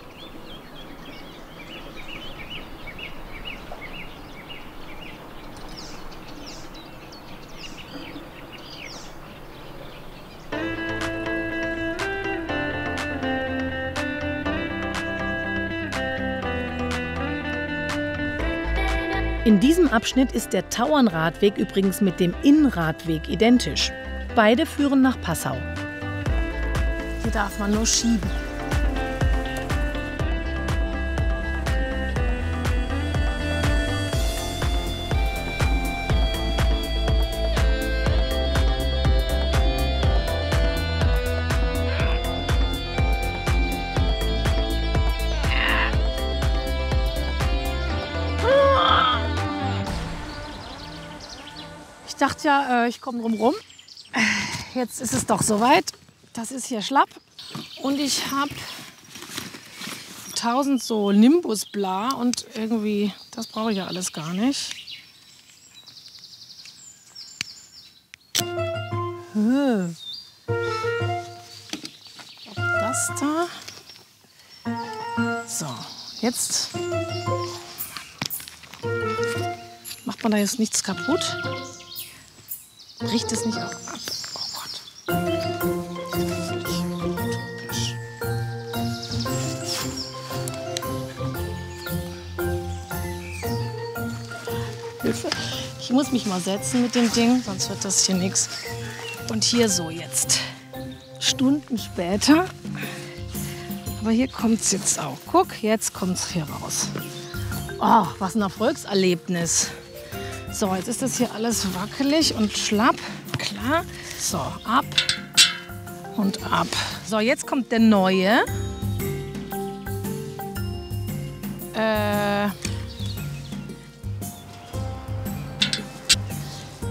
In diesem Abschnitt ist der Tauernradweg übrigens mit dem Innradweg identisch. Beide führen nach Passau. Hier darf man nur schieben. Ich dachte ja, ich komme drum rum. Jetzt ist es doch soweit. Das ist hier schlapp. Und ich habe tausend so Nimbusbla und irgendwie, das brauche ich ja alles gar nicht. Hm. Das da. So, jetzt macht man da jetzt nichts kaputt. Bricht es nicht auch ab? Oh Gott. Hilfe. Ich muss mich mal setzen mit dem Ding, sonst wird das hier nichts. Und hier so jetzt. Stunden später. Aber hier kommt es jetzt auch. Guck, jetzt kommt es hier raus. Oh, was ein Erfolgserlebnis. So, jetzt ist das hier alles wackelig und schlapp, klar. So, ab und ab. So, jetzt kommt der neue. Äh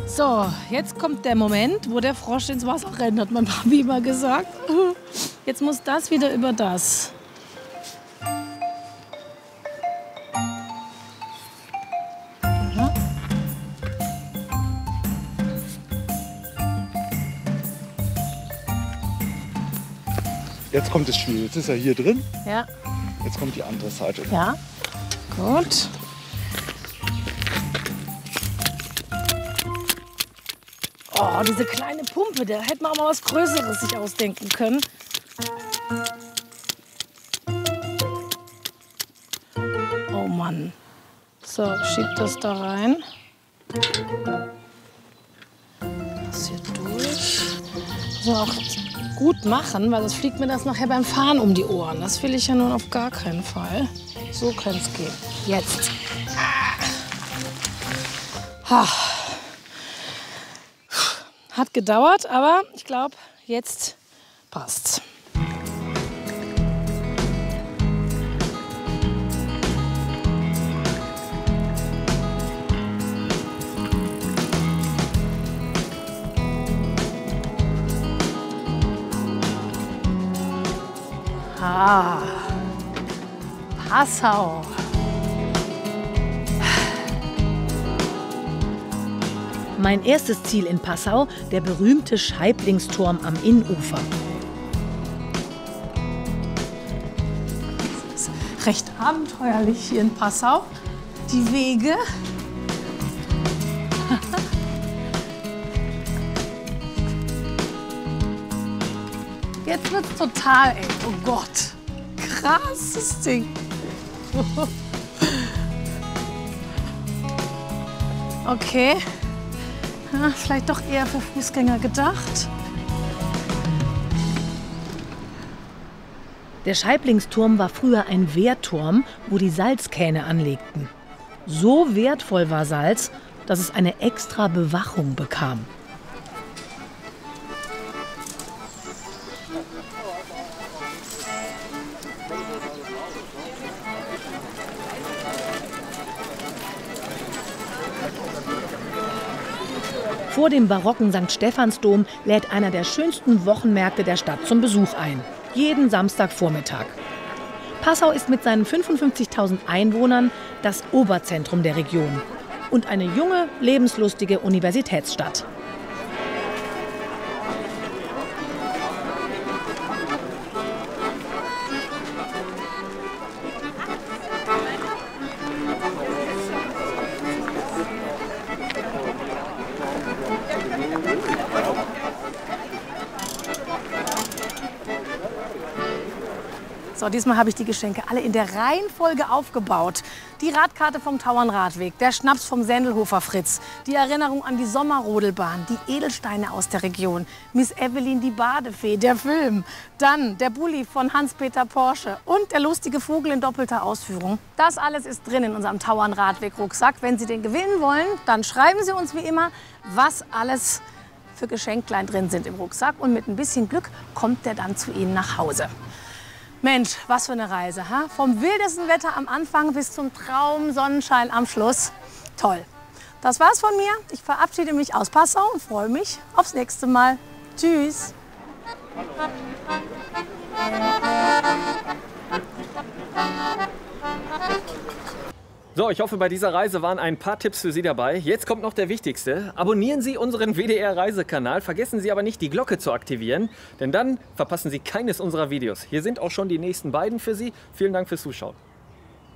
so, jetzt kommt der Moment, wo der Frosch ins Wasser rennt, hat mein Papi mal gesagt. Jetzt muss das wieder über das. Jetzt kommt das Spiel. Jetzt ist er hier drin. Ja. Jetzt kommt die andere Seite. Ja. Gut. Oh, diese kleine Pumpe. Da hätte man auch mal was Größeres sich ausdenken können. Oh Mann. So, schiebt das da rein. Das hier durch. So, auch gut machen, weil das fliegt mir das nachher beim Fahren um die Ohren. Das will ich ja nun auf gar keinen Fall. So könnte es gehen. Jetzt. Hat gedauert, aber ich glaube, jetzt passt's. Ah, Passau. Mein erstes Ziel in Passau, der berühmte Scheiblingsturm am Innufer. Es ist recht abenteuerlich hier in Passau, die Wege. Jetzt wird's total eng. Oh Gott, krasses Ding. Okay, ja, vielleicht doch eher für Fußgänger gedacht. Der Scheiblingsturm war früher ein Wehrturm, wo die Salzkähne anlegten. So wertvoll war Salz, dass es eine extra Bewachung bekam. Vor dem barocken Sankt Stephansdom lädt einer der schönsten Wochenmärkte der Stadt zum Besuch ein. Jeden Samstagvormittag. Passau ist mit seinen fünfundfünfzigtausend Einwohnern das Oberzentrum der Region. Und eine junge, lebenslustige Universitätsstadt. So, diesmal habe ich die Geschenke alle in der Reihenfolge aufgebaut. Die Radkarte vom Tauernradweg, der Schnaps vom Sendlhofer Fritz, die Erinnerung an die Sommerrodelbahn, die Edelsteine aus der Region, Miss Evelyn die Badefee, der Film, dann der Bulli von Hans-Peter Porsche und der lustige Vogel in doppelter Ausführung. Das alles ist drin in unserem Tauernradweg-Rucksack. Wenn Sie den gewinnen wollen, dann schreiben Sie uns wie immer, was alles für Geschenklein drin sind im Rucksack. Und mit ein bisschen Glück kommt der dann zu Ihnen nach Hause. Mensch, was für eine Reise, ha? Vom wildesten Wetter am Anfang bis zum Traum-Sonnenschein am Schluss. Toll. Das war's von mir. Ich verabschiede mich aus Passau und freue mich aufs nächste Mal. Tschüss. So, ich hoffe, bei dieser Reise waren ein paar Tipps für Sie dabei. Jetzt kommt noch der wichtigste. Abonnieren Sie unseren W D R-Reisekanal. Vergessen Sie aber nicht, die Glocke zu aktivieren, denn dann verpassen Sie keines unserer Videos. Hier sind auch schon die nächsten beiden für Sie. Vielen Dank fürs Zuschauen.